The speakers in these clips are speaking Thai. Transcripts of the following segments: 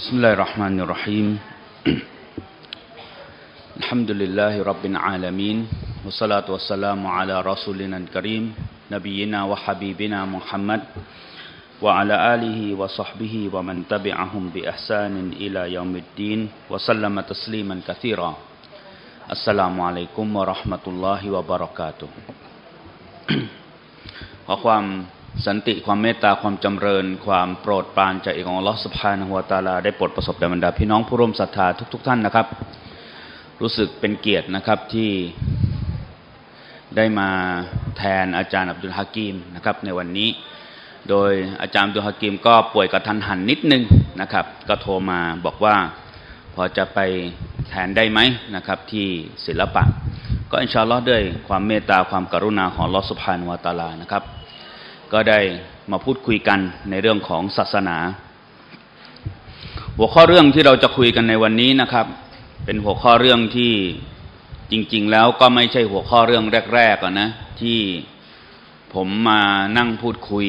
بسم الله الرحمن الرحيم الحمد لله رب العالمين والصلاة والسلام على رسولنا الكريم نبينا وحبيبنا محمد وعلى آله وصحبه ومن تبعهم بإحسان إلى يوم الدين وسلم تسليما كثيرا السلام عليكم ورحمة الله وبركاته ขอความสันติความเมตตาความจำเริญความโปรดปรานจากองค์อัลเลาะห์ซุบฮานะฮูวะตะอาลาได้โปรดประสบแด่บรรดาพี่น้องผู้ร่วมศรัทธาทุกท่านนะครับรู้สึกเป็นเกียรตินะครับที่ได้มาแทนอาจารย์อับดุลฮากีมนะครับในวันนี้โดยอาจารย์อับดุลฮากีมก็ป่วยกระทันหันนิดนึงนะครับก็โทรมาบอกว่าพอจะไปแทนได้ไหมนะครับที่ศิลปะก็อินชาอัลเลาะห์ด้วยความเมตตาความกรุณาของอัลเลาะห์ซุบฮานะฮูวะตะอาลานะครับก็ได้มาพูดคุยกันในเรื่องของศาสนาหัวข้อเรื่องที่เราจะคุยกันในวันนี้นะครับเป็นหัวข้อเรื่องที่จริงๆแล้วก็ไม่ใช่หัวข้อเรื่องแรกๆนะที่ผมมานั่งพูดคุย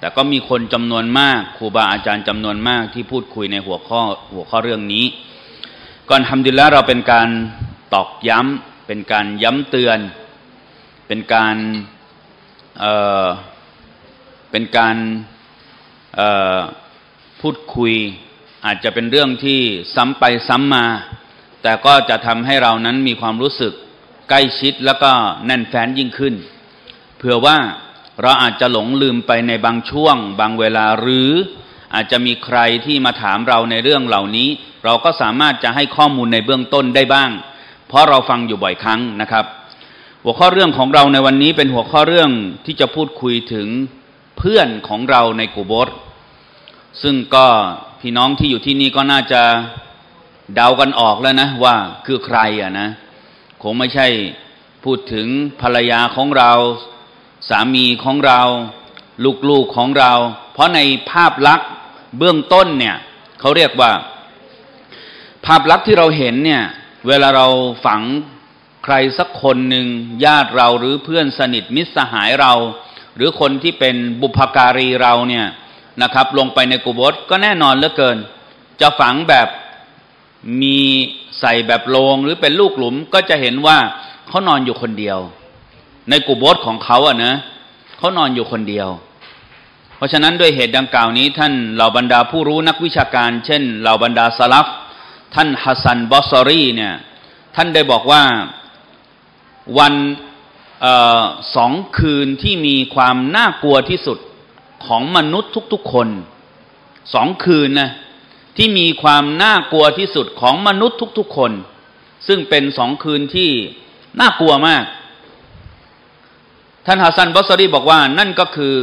แต่ก็มีคนจำนวนมากครูบาอาจารย์จำนวนมากที่พูดคุยในหัวข้อเรื่องนี้ก่อนอัลฮัมดุลิลละห์เราเป็นการตอกย้ำเป็นการย้ำเตือนเป็นการพูดคุยอาจจะเป็นเรื่องที่ซ้ำไปซ้ำมาแต่ก็จะทำให้เรานั้นมีความรู้สึกใกล้ชิดแล้วก็แน่นแฟ้นยิ่งขึ้นเผื่อว่าเราอาจจะหลงลืมไปในบางช่วงบางเวลาหรืออาจจะมีใครที่มาถามเราในเรื่องเหล่านี้เราก็สามารถจะให้ข้อมูลในเบื้องต้นได้บ้างเพราะเราฟังอยู่บ่อยครั้งนะครับหัวข้อเรื่องของเราในวันนี้เป็นหัวข้อเรื่องที่จะพูดคุยถึงเพื่อนของเราในกุโบร์ซึ่งก็พี่น้องที่อยู่ที่นี่ก็น่าจะเดากันออกแล้วนะว่าคือใครอะนะคงไม่ใช่พูดถึงภรรยาของเราสามีของเราลูกๆของเราเพราะในภาพลักษณ์เบื้องต้นเนี่ยเขาเรียกว่าภาพลักษณ์ที่เราเห็นเนี่ยเวลาเราฝังใครสักคนหนึ่งญาติเราหรือเพื่อนสนิทมิตรสหายเราหรือคนที่เป็นบุพการีเราเนี่ยนะครับลงไปในกุโบร์ก็แน่นอนเหลือเกินจะฝังแบบมีใส่แบบโลงหรือเป็นลูกหลุมก็จะเห็นว่าเขานอนอยู่คนเดียวในกุโบร์ของเขาอะนะเขานอนอยู่คนเดียวเพราะฉะนั้นด้วยเหตุดังกล่าวนี้ท่านเหล่าบรรดาผู้รู้นักวิชาการเช่นเหล่าบรรดาซะลัฟท่านฮัสซันบอซอรีเนี่ยท่านได้บอกว่าวันสองคืนที่มีความน่ากลัวที่สุดของมนุษย์ทุกๆคนสองคืนนะที่มีความน่ากลัวที่สุดของมนุษย์ทุกๆคนซึ่งเป็นสองคืนที่น่ากลัวมากท่านฮัสซันบอซอรีบอกว่านั่นก็คือ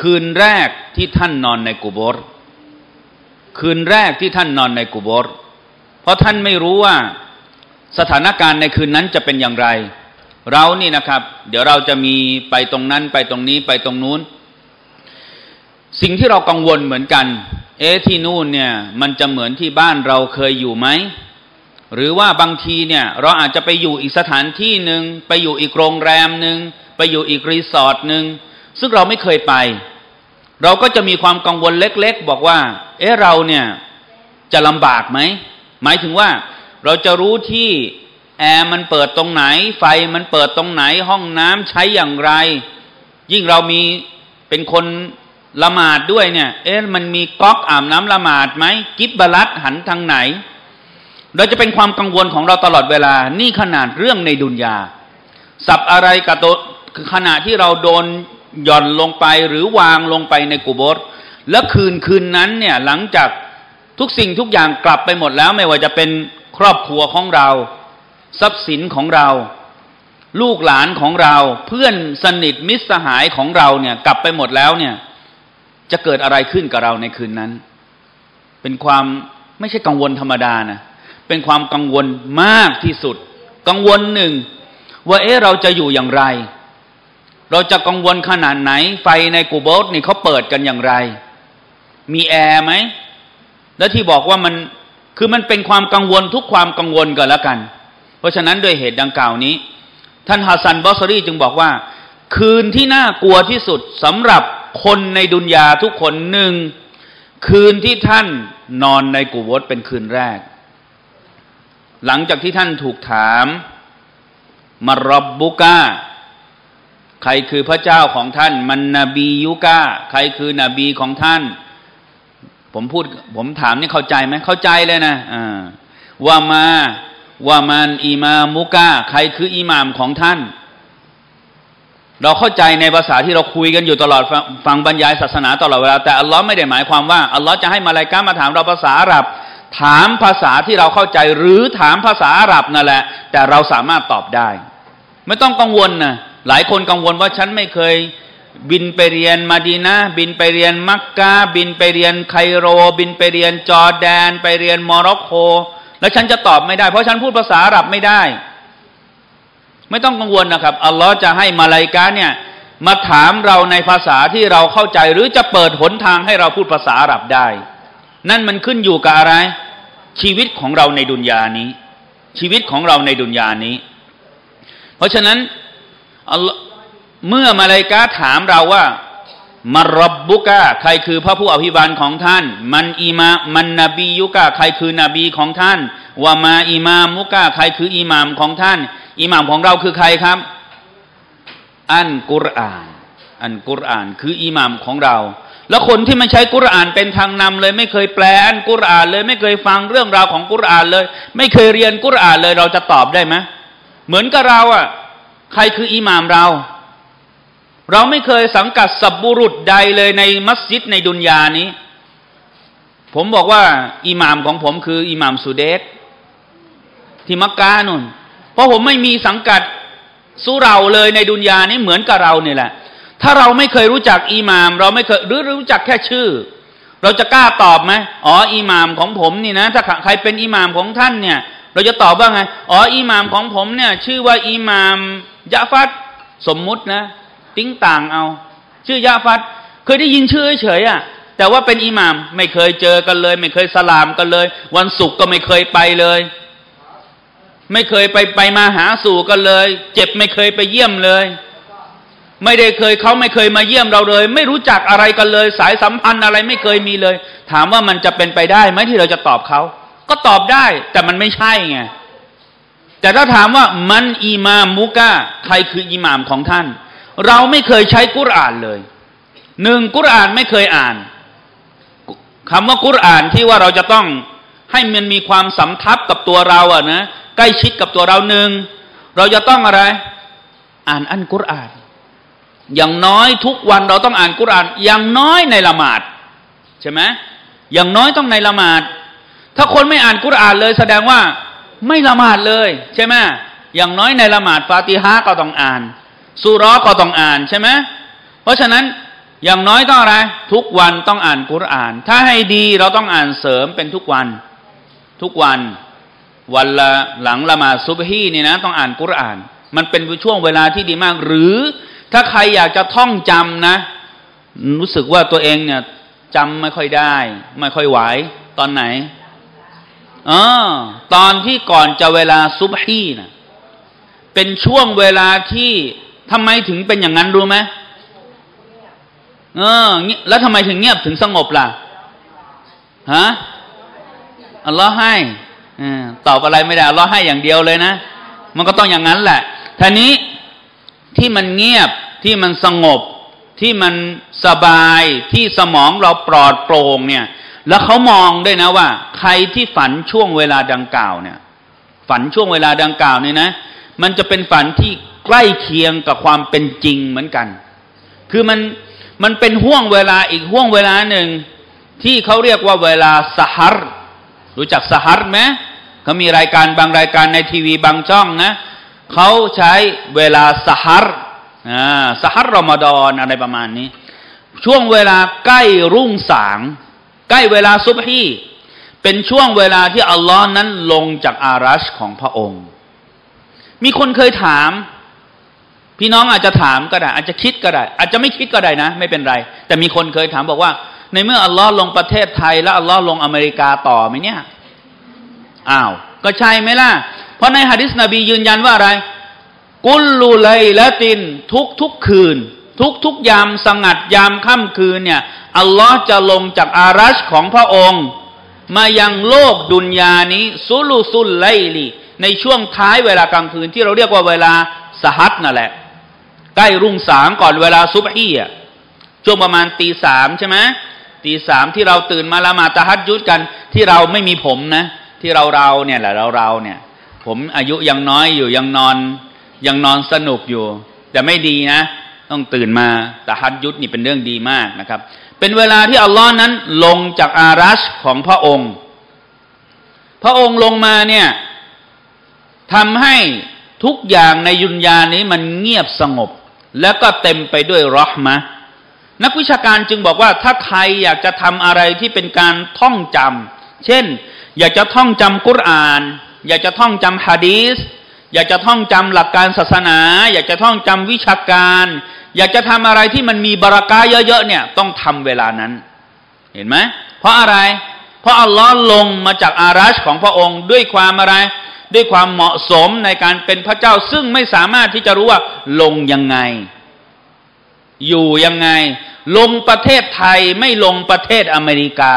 คืนแรกที่ท่านนอนในกุโบร์คืนแรกที่ท่านนอนในกุโบร์เพราะท่านไม่รู้ว่าสถานการณ์ในคืนนั้นจะเป็นอย่างไรเรานี่นะครับเดี๋ยวเราจะมีไปตรงนั้นไปตรงนี้ไปตรงนู้นสิ่งที่เรากังวลเหมือนกันที่นู่นเนี่ยมันจะเหมือนที่บ้านเราเคยอยู่ไหมหรือว่าบางทีเนี่ยเราอาจจะไปอยู่อีกสถานที่หนึ่งไปอยู่อีกโรงแรมหนึ่งไปอยู่อีกรีสอร์ทหนึ่งซึ่งเราไม่เคยไปเราก็จะมีความกังวลเล็กๆบอกว่าเราเนี่ยจะลำบากไหมหมายถึงว่าเราจะรู้ที่แอร์มันเปิดตรงไหนไฟมันเปิดตรงไหนห้องน้ำใช้อย่างไรยิ่งเรามีเป็นคนละหมาดด้วยเนี่ยมันมีก๊อกอาบน้ำละหมาดไหมกิบบะลัดหันทางไหนเราจะเป็นความกังวลของเราตลอดเวลานี่ขนาดเรื่องในดุนยาสับอะไรกับตัวขณะที่เราโดนหย่อนลงไปหรือวางลงไปในกุโบร์และคืนนั้นเนี่ยหลังจากทุกสิ่งทุกอย่างกลับไปหมดแล้วไม่ว่าจะเป็นครอบครัวของเราทรัพย์สินของเราลูกหลานของเราเพื่อนสนิทมิตรสหายของเราเนี่ยกลับไปหมดแล้วเนี่ยจะเกิดอะไรขึ้นกับเราในคืนนั้นเป็นความไม่ใช่กังวลธรรมดานะเป็นความกังวลมากที่สุดกังวลหนึ่งว่าเราจะอยู่อย่างไรเราจะกังวลขนาดไหนไฟในกูโบร์นี่เขาเปิดกันอย่างไรมีแอร์ไหมและที่บอกว่ามันคือมันเป็นความกังวลทุกความกังวลกันแล้วกันเพราะฉะนั้นด้วยเหตุดังกล่าวนี้ท่านฮัสซันบอซอรีจึงบอกว่าคืนที่น่ากลัวที่สุดสำหรับคนในดุนยาทุกคนหนึ่ง คืนที่ท่านนอนในกุโบสถ์เป็นคืนแรกหลังจากที่ท่านถูกถามมารบบุกะใครคือพระเจ้าของท่านมันนบียุกะใครคือนบีของท่านผมถามนี่เข้าใจไหมเข้าใจเลยนะว่ามันอิมามุกะใครคืออิหม่ามของท่านเราเข้าใจในภาษาที่เราคุยกันอยู่ตลอดฟังบรรยายศาสนาตลอดเวลาแต่อัลลอฮ์ไม่ได้หมายความว่าอัลลอฮ์จะให้มาลาอิกะฮ์มาถามเราภาษาอาหรับถามภาษาที่เราเข้าใจหรือถามภาษาอาหรับนั่นแหละแต่เราสามารถตอบได้ไม่ต้องกังวลนะหลายคนกังวลว่าฉันไม่เคยบินไปเรียนมะดีนะห์บินไปเรียนมักกะฮ์บินไปเรียนไคโรบินไปเรียนจอร์แดนไปเรียนโมร็อกโกแล้วฉันจะตอบไม่ได้เพราะฉันพูดภาษาอาหรับไม่ได้ไม่ต้องกังวลนะครับอัลลอฮ์จะให้มาลาอิกะฮ์เนี่ยมาถามเราในภาษาที่เราเข้าใจหรือจะเปิดหนทางให้เราพูดภาษาอาหรับได้นั่นมันขึ้นอยู่กับอะไรชีวิตของเราในดุนยานี้ชีวิตของเราในดุนยานี้เพราะฉะนั้นเมื่อมาลาอิกะฮ์ถามเราว่ามารบบุกะใครคือพระผู้อภิบาลของท่านมันอิมามันนบียุกะใครคือนบีของท่านวามาอิมามุกะใครคืออิหม่ามของท่านอิหม่ามของเราคือใครครับอันกุรอานอันกุรอานคืออิหม่ามของเราแล้วคนที่ไม่ใช้กุรอานเป็นทางนำเลยไม่เคยแปลอันกุรอานเลยไม่เคยฟังเรื่องราวของกุรอานเลยไม่เคยเรียนกุรอานเลยเราจะตอบได้ไหมเหมือนกับเราอ่ะใครคืออิหม่ามเราไม่เคยสังกัดสับบุรุษใดเลยในมัสยิดในดุนยานี้ผมบอกว่าอิหม่ามของผมคืออิหม่ามสุเดสที่มักกะฮ์นู่นเพราะผมไม่มีสังกัดสุเราเลยในดุนยานี้เหมือนกับเราเนี่ยแหละถ้าเราไม่เคยรู้จักอิหม่ามเราไม่เคยรู้จักแค่ชื่อเราจะกล้าตอบไหมอ๋ออิหม่ามของผมนี่นะถ้าใครเป็นอิหม่ามของท่านเนี่ยเราจะตอบว่าไงอ๋ออิหม่ามของผมเนี่ยชื่อว่าอิหม่ามยะฟัดสมมุตินะติ้งต่างเอาชื่อยะฟัดเคยได้ยินชื่อเฉยอ่ะแต่ว่าเป็นอิหม่ามไม่เคยเจอกันเลยไม่เคยสลามกันเลยวันศุกร์ก็ไม่เคยไปเลยไม่เคยไปมาหาสู่กันเลยเจ็บไม่เคยไปเยี่ยมเลยไม่ได้เคยเขาไม่เคยมาเยี่ยมเราเลยไม่รู้จักอะไรกันเลยสายสัมพันธ์อะไรไม่เคยมีเลยถามว่ามันจะเป็นไปได้ไหมที่เราจะตอบเขาก็ตอบได้แต่มันไม่ใช่ไงแต่ถ้าถามว่ามันอิมามมุกะใครคืออิหม่ามของท่านเราไม่เคยใช้กุรอานเลยหนึ่งกุรอานไม่เคยอ่านคำว่ากุรอานที่ว่าเราจะต้องให้มันมีความสัมทับกับตัวเราอะนะใกล้ชิดกับตัวเราหนึ่งเราจะต้องอะไรอ่านอันกุรอานอย่างน้อยทุกวันเราต้องอ่านกุรอานอย่างน้อยในละหมาดใช่ไหมอย่างน้อยต้องในละหมาดถ้าคนไม่อ่านกุรอานเลยแสดงว่าไม่ละหมาดเลยใช่ไหมอย่างน้อยในละหมาดฟาติฮะก็ต้องอ่านซูเราะห์ก็ต้องอ่านใช่ไหมเพราะฉะนั้นอย่างน้อยต้องอะไรทุกวันต้องอ่านกุรอานถ้าให้ดีเราต้องอ่านเสริมเป็นทุกวันทุกวันวันละหลังละหมาดซุบฮีนี่นะต้องอ่านกุรอานมันเป็นช่วงเวลาที่ดีมากหรือถ้าใครอยากจะท่องจำนะรู้สึกว่าตัวเองเนี่ยจำไม่ค่อยได้ไม่ค่อยไหวตอนไหนตอนที่ก่อนจะเวลาซุบฮีนะเป็นช่วงเวลาที่ทำไมถึงเป็นอย่างนั้นรู้ไหมแล้วทำไมถึงเงียบถึงสงบล่ะฮะอัลลอฮ์ให้ตอบอะไรไม่ได้อัลลอฮ์ให้อย่างเดียวเลยนะมันก็ต้องอย่างนั้นแหละทีนี้ที่มันเงียบที่มันสงบที่มันสบายที่สมองเราปลอดโปร่งเนี่ยแล้วเขามองด้วยนะว่าใครที่ฝันช่วงเวลาดังกล่าวเนี่ยฝันช่วงเวลาดังกล่าวเนี่ยนะมันจะเป็นฝันที่ใกล้เคียงกับความเป็นจริงเหมือนกันคือมันเป็นห่วงเวลาอีกห่วงเวลาหนึ่งที่เขาเรียกว่าเวลาสหัรรู้จักสหัรไหมเขามีรายการบางรายการในทีวีบางช่องนะเขาใช้เวลาสหัรสหัรรอมฎอนอะไรประมาณนี้ช่วงเวลาใกล้รุ่งสางใกล้เวลาซุบฮีเป็นช่วงเวลาที่อัลลอฮ์นั้นลงจากอารัชของพระองค์มีคนเคยถามพี่น้องอาจจะถามก็ได้อาจจะคิดก็ได้อาจจะไม่คิดก็ได้นะไม่เป็นไรแต่มีคนเคยถามบอกว่าในเมื่ออัลลอฮ์ลงประเทศไทยแล้วอัลลอฮ์ลงอเมริกาต่อไหมเนี่ยอ้าวก็ใช่ไหมล่ะเพราะในหะดีษนบียืนยันว่าอะไรกุลลุไลละตินทุกคืน ทุกยามสงัดยามค่ำคืนเนี่ยอัลลอฮ์จะลงจากอารัชของพระองค์มายังโลกดุนยานี้ซุลุซุลไลลีในช่วงท้ายเวลากลางคืนที่เราเรียกว่าเวลาสฮัดนั่นแหละใกล้รุ่งสางก่อนเวลาซุบฮีอ่ะช่วงประมาณตีสามใช่ไหมตีสามที่เราตื่นมาละหมาดตะฮัดยุดกันที่เราไม่มีผมนะที่เราเนี่ยแหละเราเนี่ยผมอายุยังน้อยอยู่ยังนอนสนุกอยู่แต่ไม่ดีนะต้องตื่นมาตะฮัดยุดนี่เป็นเรื่องดีมากนะครับเป็นเวลาที่อัลลอฮ์นั้นลงจากอารัชของพระองค์ลงมาเนี่ยทำให้ทุกอย่างในยุนยานี้มันเงียบสงบแล้วก็เต็มไปด้วยรอห์มะห์นักวิชาการจึงบอกว่าถ้าใครอยากจะทำอะไรที่เป็นการท่องจำเช่นอยากจะท่องจำกุรอานอยากจะท่องจำหะดีษอยากจะท่องจำหลักการศาสนาอยากจะท่องจำวิชาการอยากจะทำอะไรที่มันมีบารอกะห์เยอะๆเนี่ยต้องทำเวลานั้นเห็นไหมเพราะอะไรเพราะอัลลอฮ์ลงมาจากอารัชของพระองค์ด้วยความอะไรด้วยความเหมาะสมในการเป็นพระเจ้าซึ่งไม่สามารถที่จะรู้ว่าลงยังไงอยู่ยังไงลงประเทศไทยไม่ลงประเทศอเมริกา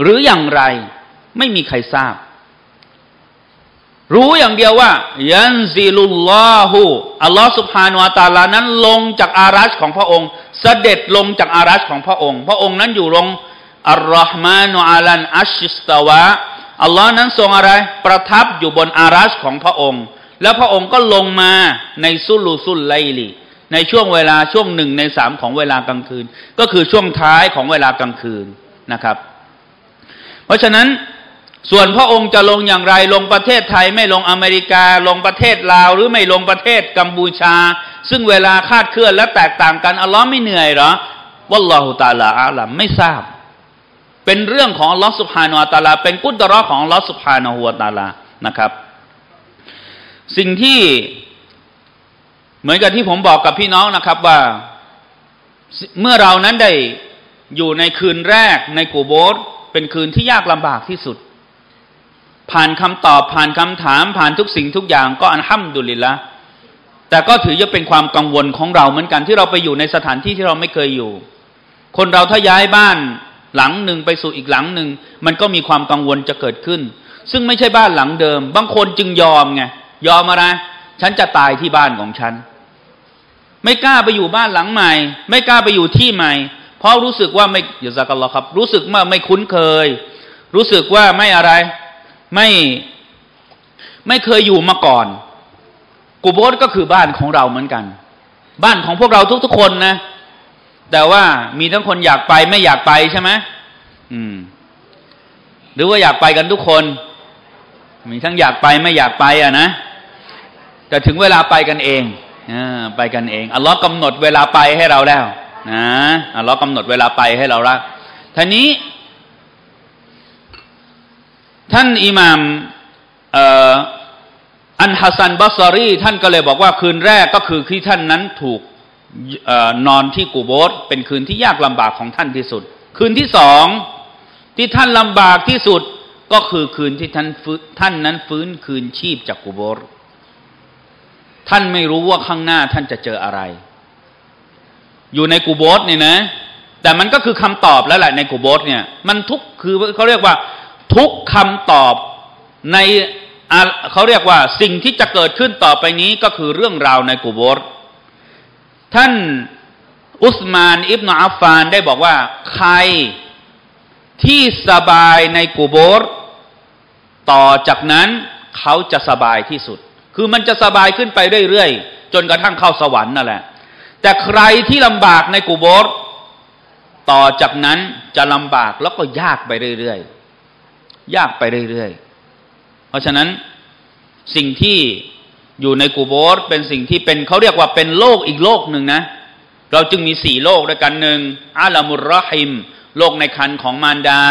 หรืออย่างไรไม่มีใครทราบรู้อย่างเดียวว่ายันซิลุลลอฮุอัลลอฮฺซุบฮานะฮูวะตะอาลานั้นลงจากอารัชของพระองค์เสด็จลงจากอารัชของพระองค์นั้นอยู่ลงอัลลอฮฺมานุอาลันอัชชิสตาวะอัลลอฮ์นั้นทรงอะไรประทับอยู่บนอารัชของพระองค์แล้วพระองค์ก็ลงมาในซุลุซุลไลลีในช่วงเวลาช่วงหนึ่งในสามของเวลากลางคืนก็คือช่วงท้ายของเวลากลางคืนนะครับเพราะฉะนั้นส่วนพระองค์จะลงอย่างไรลงประเทศไทยไม่ลงอเมริกาลงประเทศลาวหรือไม่ลงประเทศกัมพูชาซึ่งเวลาคาดเคลื่อนและแตกต่างกันอัลลอฮ์ไม่เหนื่อยหรอวัลลอฮุตะอาลาอาลัมไม่ทราบเป็นเรื่องของอัลลอฮ์ซุบฮานะฮูวะตะอาลาเป็นกุดเราะฮ์ของอัลลอฮ์ซุบฮานะฮูวะตะอาลานะครับสิ่งที่เหมือนกับที่ผมบอกกับพี่น้องนะครับว่าเมื่อเรานั้นได้อยู่ในคืนแรกในกูโบร์เป็นคืนที่ยากลำบากที่สุดผ่านคำตอบผ่านคำถามผ่านทุกสิ่งทุกอย่างก็อัลฮัมดุลิลละห์แต่ก็ถือว่าเป็นความกังวลของเราเหมือนกันที่เราไปอยู่ในสถานที่ที่เราไม่เคยอยู่คนเราถ้าย้ายบ้านหลังหนึ่งไปสู่อีกหลังหนึ่งมันก็มีความกังวลจะเกิดขึ้นซึ่งไม่ใช่บ้านหลังเดิมบางคนจึงยอมไงยอมอะไรฉันจะตายที่บ้านของฉันไม่กล้าไปอยู่บ้านหลังใหม่ไม่กล้าไปอยู่ที่ใหม่เพราะรู้สึกว่าไม่อย่าซะกัลลอฮ์ครับรู้สึกว่าไม่คุ้นเคยรู้สึกว่าไม่อะไรไม่เคยอยู่มาก่อนกุโบร์ก็คือบ้านของเราเหมือนกันบ้านของพวกเราทุกๆคนนะแต่ว่ามีทั้งคนอยากไปไม่อยากไปใช่ไหมหรือว่าอยากไปกันทุกคนมีทั้งอยากไปไม่อยากไปอ่ะนะแต่ถึงเวลาไปกันเองไปกันเองอัลลอฮ์กำหนดเวลาไปให้เราแล้วนะอัลลอฮ์กำหนดเวลาไปให้เราละท่านี้ท่านอิหม่ามอันฮัสซันบัสรีท่านก็เลยบอกว่าคืนแรกก็คือที่ท่านนั้นถูกนอนที่กูโบร์เป็นคืนที่ยากลำบากของท่านที่สุดคืนที่สองที่ท่านลำบากที่สุดก็คือคืนที่ท่านนั้นฟื้นคืนชีพจากกูโบร์ท่านไม่รู้ว่าข้างหน้าท่านจะเจออะไรอยู่ในกูโบร์เนี่ยนะแต่มันก็คือคำตอบแล้วแหละในกูโบร์เนี่ยมันทุกคือเขาเรียกว่าทุกคำตอบในเขาเรียกว่าสิ่งที่จะเกิดขึ้นต่อไปนี้ก็คือเรื่องราวในกูโบร์ท่านอุสมานอิบนุอัฟฟานได้บอกว่าใครที่สบายในกูโบร์ต่อจากนั้นเขาจะสบายที่สุดคือมันจะสบายขึ้นไปเรื่อยๆจนกระทั่งเข้าสวรรค์นั่นแหละแต่ใครที่ลำบากในกูโบร์ต่อจากนั้นจะลำบากแล้วก็ยากไปเรื่อยๆยากไปเรื่อยๆเพราะฉะนั้นสิ่งที่อยู่ในกูโบร์เป็นสิ่งที่เป็นเขาเรียกว่าเป็นโลกอีกโลกหนึ่งนะเราจึงมีสี่โลกด้วยกันหนึ่งอาลามุรรอฮิมโลกในคันของมารดา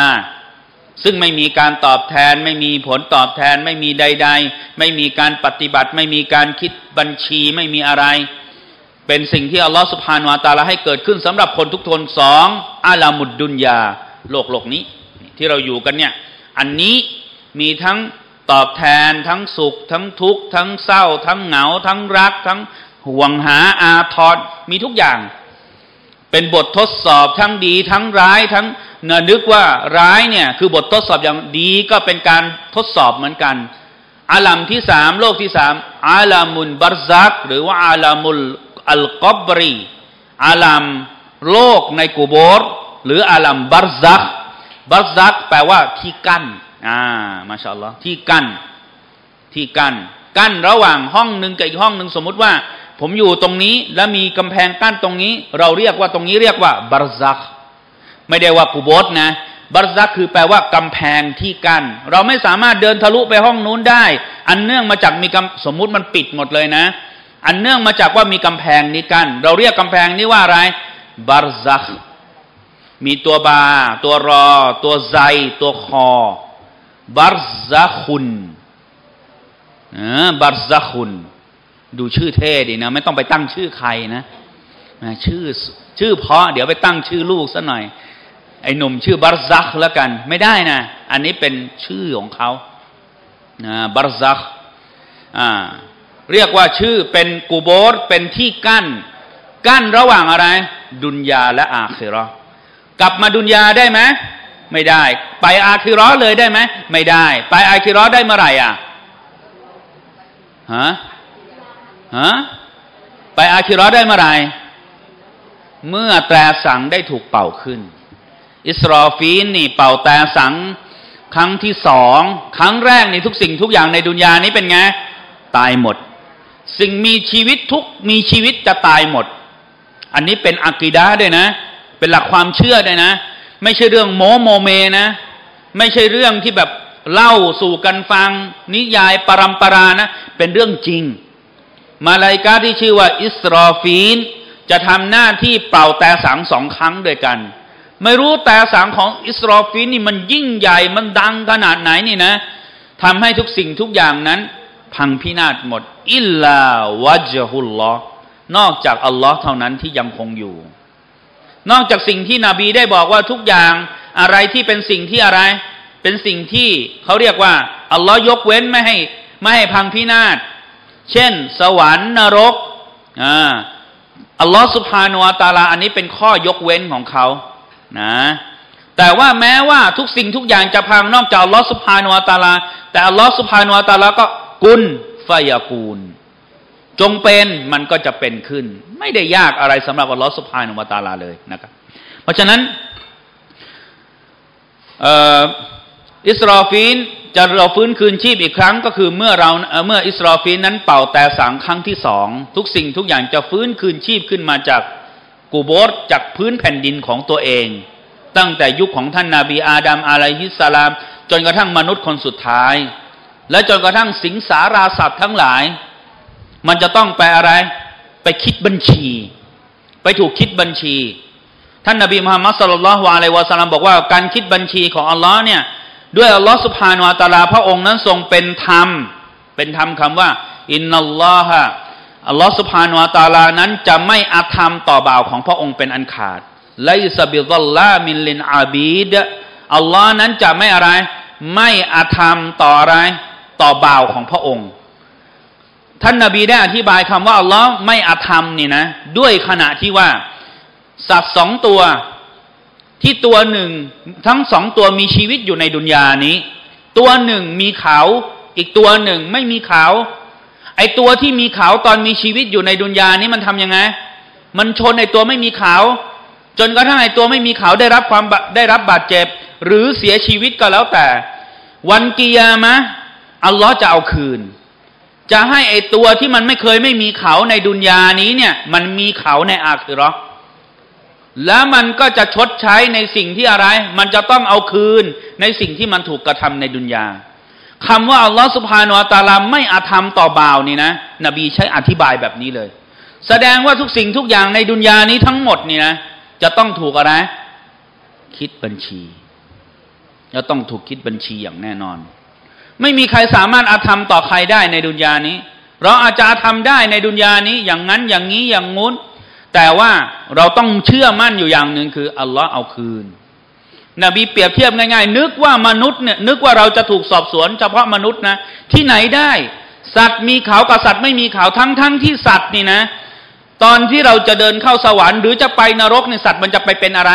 ซึ่งไม่มีการตอบแทนไม่มีผลตอบแทนไม่มีใดๆไม่มีการปฏิบัติไม่มีการคิดบัญชีไม่มีอะไรเป็นสิ่งที่อัลลอฮฺซุบฮานะฮูวะตะอาลาให้เกิดขึ้นสำหรับคนทุกทนสองอาลามุดดุนยาโลกนี้ที่เราอยู่กันเนี่ยอันนี้มีทั้งตอบแทนทั้งสุขทั้งทุกข์ทั้งเศร้าทั้งเหงาทั้งรักทั้ง ห่วงหาอาทรมีทุกอย่างเป็นบททดสอบทั้งดีทั้งร้ายทั้งนึกว่าร้ายเนี่ยคือบททดสอบอย่างดีก็เป็นการทดสอบเหมือนกันอาลัมที่สามโลกที่สามอาลามุนบัรซักหรือว่าอาลามุลอัลกอบรีอาลัมโลกในกุโบรหรืออาลัมบัรซักบัรซักแปลว่าที่กั้นมาชาอัลลอฮ์ที่กั้นระหว่างห้องหนึ่งกับอีกห้องหนึ่งสมมุติว่าผมอยู่ตรงนี้แล้วมีกำแพงกั้นตรงนี้เราเรียกว่าตรงนี้เรียกว่าบัรซักไม่ได้ว่ากุโบรนะบัรซักคือแปลว่ากำแพงที่กั้นเราไม่สามารถเดินทะลุไปห้องนู้นได้อันเนื่องมาจากมีสมมุติมันปิดหมดเลยนะอันเนื่องมาจากว่ามีกำแพงนี้กั้นเราเรียกกำแพงนี้ว่าอะไรบัรซักมีตัวบาตัวรอตัวไซตัวคอบัรซักุนบัรซักุนดูชื่อเท่ดีนะไม่ต้องไปตั้งชื่อใครนะชื่อเพาะเดี๋ยวไปตั้งชื่อลูกซะหน่อยไอ้หนุ่มชื่อบัรซักแล้วกันไม่ได้นะอันนี้เป็นชื่อของเขาบัรซักเรียกว่าชื่อเป็นกูโบสเป็นที่กั้นระหว่างอะไรดุนยาและอาคิเราะห์กลับมาดุนยาได้ไหมไม่ได้ไปอาคิเราะห์เลยได้ไหมไม่ได้ไปอาคิเราะห์ได้เมื่อไหร่อ่ะไปอาคิเราะห์ได้เมื่อไหร่เมื่อแตรสังได้ถูกเป่าขึ้นอิสรอฟีนนี่เป่าแตรสังครั้งที่สองครั้งแรกนี่ทุกสิ่งทุกอย่างในดุนยานี้เป็นไงตายหมดสิ่งมีชีวิตทุกมีชีวิตจะตายหมดอันนี้เป็นอะกีดะห์ด้วยนะเป็นหลักความเชื่อด้วยนะไม่ใช่เรื่องโมเมนะไม่ใช่เรื่องที่แบบเล่าสู่กันฟังนิยายปรัมปรานะเป็นเรื่องจริงมาลาอิกะฮ์ที่ชื่อว่าอิสรอฟีนจะทำหน้าที่เป่าแตรสังสองครั้งด้วยกันไม่รู้แต่สังของอิสรอฟีนี่มันยิ่งใหญ่มันดังขนาดไหนนี่นะทำให้ทุกสิ่งทุกอย่างนั้นพังพินาศหมดอิลลาวะจฮุลลอฮ์นอกจากอัลลอฮ์เท่านั้นที่ยังคงอยู่นอกจากสิ่งที่นบีได้บอกว่าทุกอย่างอะไรที่เป็นสิ่งที่อะไรเป็นสิ่งที่เขาเรียกว่าอัลลอฮ์ยกเว้นไม่ให้พังพินาศเช่นสวรรค์นรกอัลลอฮ์ซุบฮานะฮูวะตะอาลาอันนี้เป็นข้อยกเว้นของเขานะแต่ว่าแม้ว่าทุกสิ่งทุกอย่างจะพังนอกจากอัลลอฮฺซุบฮานะฮูวะตะอาลาแต่อัลลอฮฺซุบฮานะฮูวะตะอาลาก็กุนฟะยะกูนจงเป็นมันก็จะเป็นขึ้นไม่ได้ยากอะไรสำหรับอัลลอฮฺซุบฮานะฮูวะตะอาลาเลยนะครับเพราะฉะนั้นอิสรอฟีนจะเราฟื้นคืนชีพอีกครั้งก็คือเมื่ออิสรอฟีนนั้นเป่าแตรสังครั้งที่สองทุกสิ่งทุกอย่างจะฟื้นคืนชีพขึ้นมาจากกูโบสจากพื้นแผ่นดินของตัวเองตั้งแต่ยุคของท่านนาบีอาดัมอะลัยฮิสสลามจนกระทั่งมนุษย์คนสุดท้ายและจนกระทั่งสิงสาราสัตว์ทั้งหลายมันจะต้องไปอะไรไปคิดบัญชีไปถูกคิดบัญชีท่านนบีมุฮัมมัดศ็อลลัลลอฮุอะลัยฮิวะซัลลัมบอกว่าการคิดบัญชีของอัลลอฮ์เนี่ยด้วยอัลลอฮ์ซุบฮานะฮูวะตะอาลาพระองค์นั้นทรงเป็นธรรมคำว่าอินนัลลอฮะอัลลอฮฺซุบฮานะฮูวะตะอาลานั้นจะไม่อาธรรมต่อบ่าวของพระองค์เป็นอันขาดไลซะบิฎอลลามินลินอาบีดอัลลอฮ์นั้นจะไม่อะไรไม่อาธรรมต่ออะไรต่อบ่าวของพระองค์ท่านนบีได้อธิบายคำว่าอัลลอฮ์ไม่อาธรรมนี่นะด้วยขณะที่ว่าสัตว์สองตัวที่ตัวหนึ่งทั้งสองตัวมีชีวิตอยู่ในดุนยานี้ตัวหนึ่งมีเขาอีกตัวหนึ่งไม่มีเขาไอตัวที่มีขาวตอนมีชีวิตอยู่ในดุนยานี้มันทำยังไงมันชนไอตัวไม่มีขาวจนกระทั่งไอตัวไม่มีขาวได้รับบาดเจ็บหรือเสียชีวิตก็แล้วแต่วันกิยามะห์อัลลอฮ์จะเอาคืนจะให้ไอตัวที่มันไม่เคยไม่มีขาวในดุนยานี้เนี่ยมันมีขาวในอาคิเราะห์แล้วมันก็จะชดใช้ในสิ่งที่อะไรมันจะต้องเอาคืนในสิ่งที่มันถูกกระทำในดุนยาคำว่าอัลลอฮฺซุบฮานะฮูวะตะอาลาไม่อาธรรมต่อบ่าวนี่นะนบีใช้อธิบายแบบนี้เลยแสดงว่าทุกสิ่งทุกอย่างในดุนยานี้ทั้งหมดนี่นะจะต้องถูกอะไรคิดบัญชีจะต้องถูกคิดบัญชีอย่างแน่นอนไม่มีใครสามารถอาธรรมต่อใครได้ในดุนยานี้เราอาจจะอาธรรมได้ในดุนยานี้อย่างนั้นอย่างนี้อย่างงู้นแต่ว่าเราต้องเชื่อมั่นอยู่อย่างหนึ่งคืออัลลอฮฺเอาคืนนบีเปรียบเทียบง่ายๆนึกว่ามนุษย์เนี่ยนึกว่าเราจะถูกสอบสวนเฉพาะมนุษย์นะที่ไหนได้ สัตว์มีเขากับสัตว์ไม่มีเขาทั้งที่สัตว์นี่นะตอนที่เราจะเดินเข้าสวรรค์หรือจะไปนรกเนี่ยสัตว์มันจะไปเป็นอะไร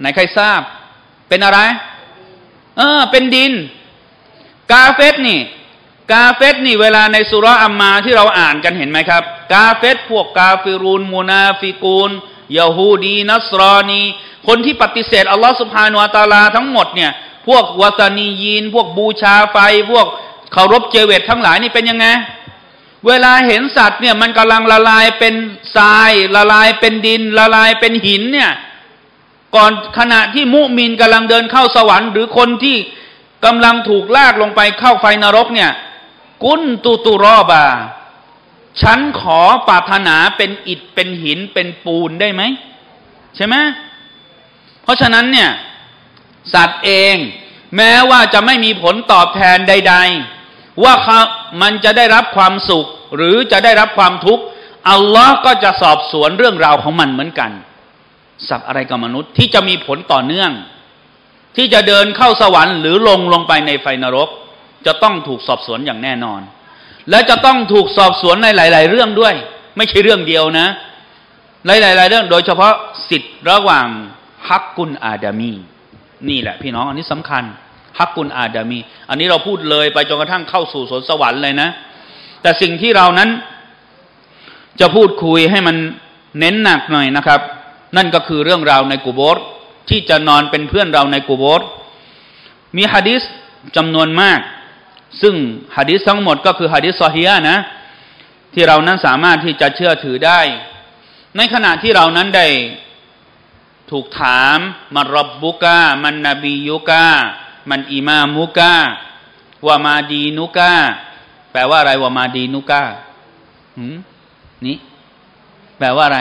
ไหนใครทราบเป็นอะไรเป็นดินกาเฟสนี่เวลาในสุราะอัมมาที่เราอ่านกันเห็นไหมครับกาเฟสพวกกาฟิรูนมูนาฟิกูนยะฮูดีนัสรอนีคนที่ปฏิเสธอัลลอฮฺซุบฮานะฮูวะตะอาลาทั้งหมดเนี่ยพวกวาซานียีนพวกบูชาไฟพวกเคารพเจเวตทั้งหลายนี่เป็นยังไงเวลาเห็นสัตว์เนี่ยมันกำลังละลายเป็นทรายละลายเป็นดินละลายเป็นหินเนี่ยก่อนขณะที่มุมินกำลังเดินเข้าสวรรค์หรือคนที่กำลังถูกลากลงไปเข้าไฟนรกเนี่ยกุนตุตุรอบาฉันขอปรารถนาเป็นอิฐเป็นหินเป็นปูนได้ไหมใช่ไหมเพราะฉะนั้นเนี่ยสัตว์เองแม้ว่าจะไม่มีผลตอบแทนใดๆว่ามันจะได้รับความสุขหรือจะได้รับความทุกข์อัลลอฮ์ก็จะสอบสวนเรื่องราวของมันเหมือนกันสัตว์อะไรกับมนุษย์ที่จะมีผลต่อเนื่องที่จะเดินเข้าสวรรค์หรือลงไปในไฟนรกจะต้องถูกสอบสวนอย่างแน่นอนและจะต้องถูกสอบสวนในหลายๆเรื่องด้วยไม่ใช่เรื่องเดียวนะในหลายๆเรื่องโดยเฉพาะสิทธิ์ระหว่างฮักกุลอาดามีนี่แหละพี่น้องอันนี้สำคัญฮักกุลอาดามีอันนี้เราพูดเลยไปจนกระทั่งเข้าสู่สวนสวรรค์เลยนะแต่สิ่งที่เรานั้นจะพูดคุยให้มันเน้นหนักหน่อยนะครับนั่นก็คือเรื่องราวในกุโบร์ที่จะนอนเป็นเพื่อนเราในกุโบร์มีหะดีษจำนวนมากซึ่งหะดีษทั้งหมดก็คือหะดีษซอฮีฮ์นะที่เรานั้นสามารถที่จะเชื่อถือได้ในขณะที่เรานั้นได้ถูกถามมันร็อบบุกะมันนบียุกะมันอิมามุกะวะมาดีนุกะแปลว่าอะไรวะมาดีนุกะนี่แปลว่าอะไร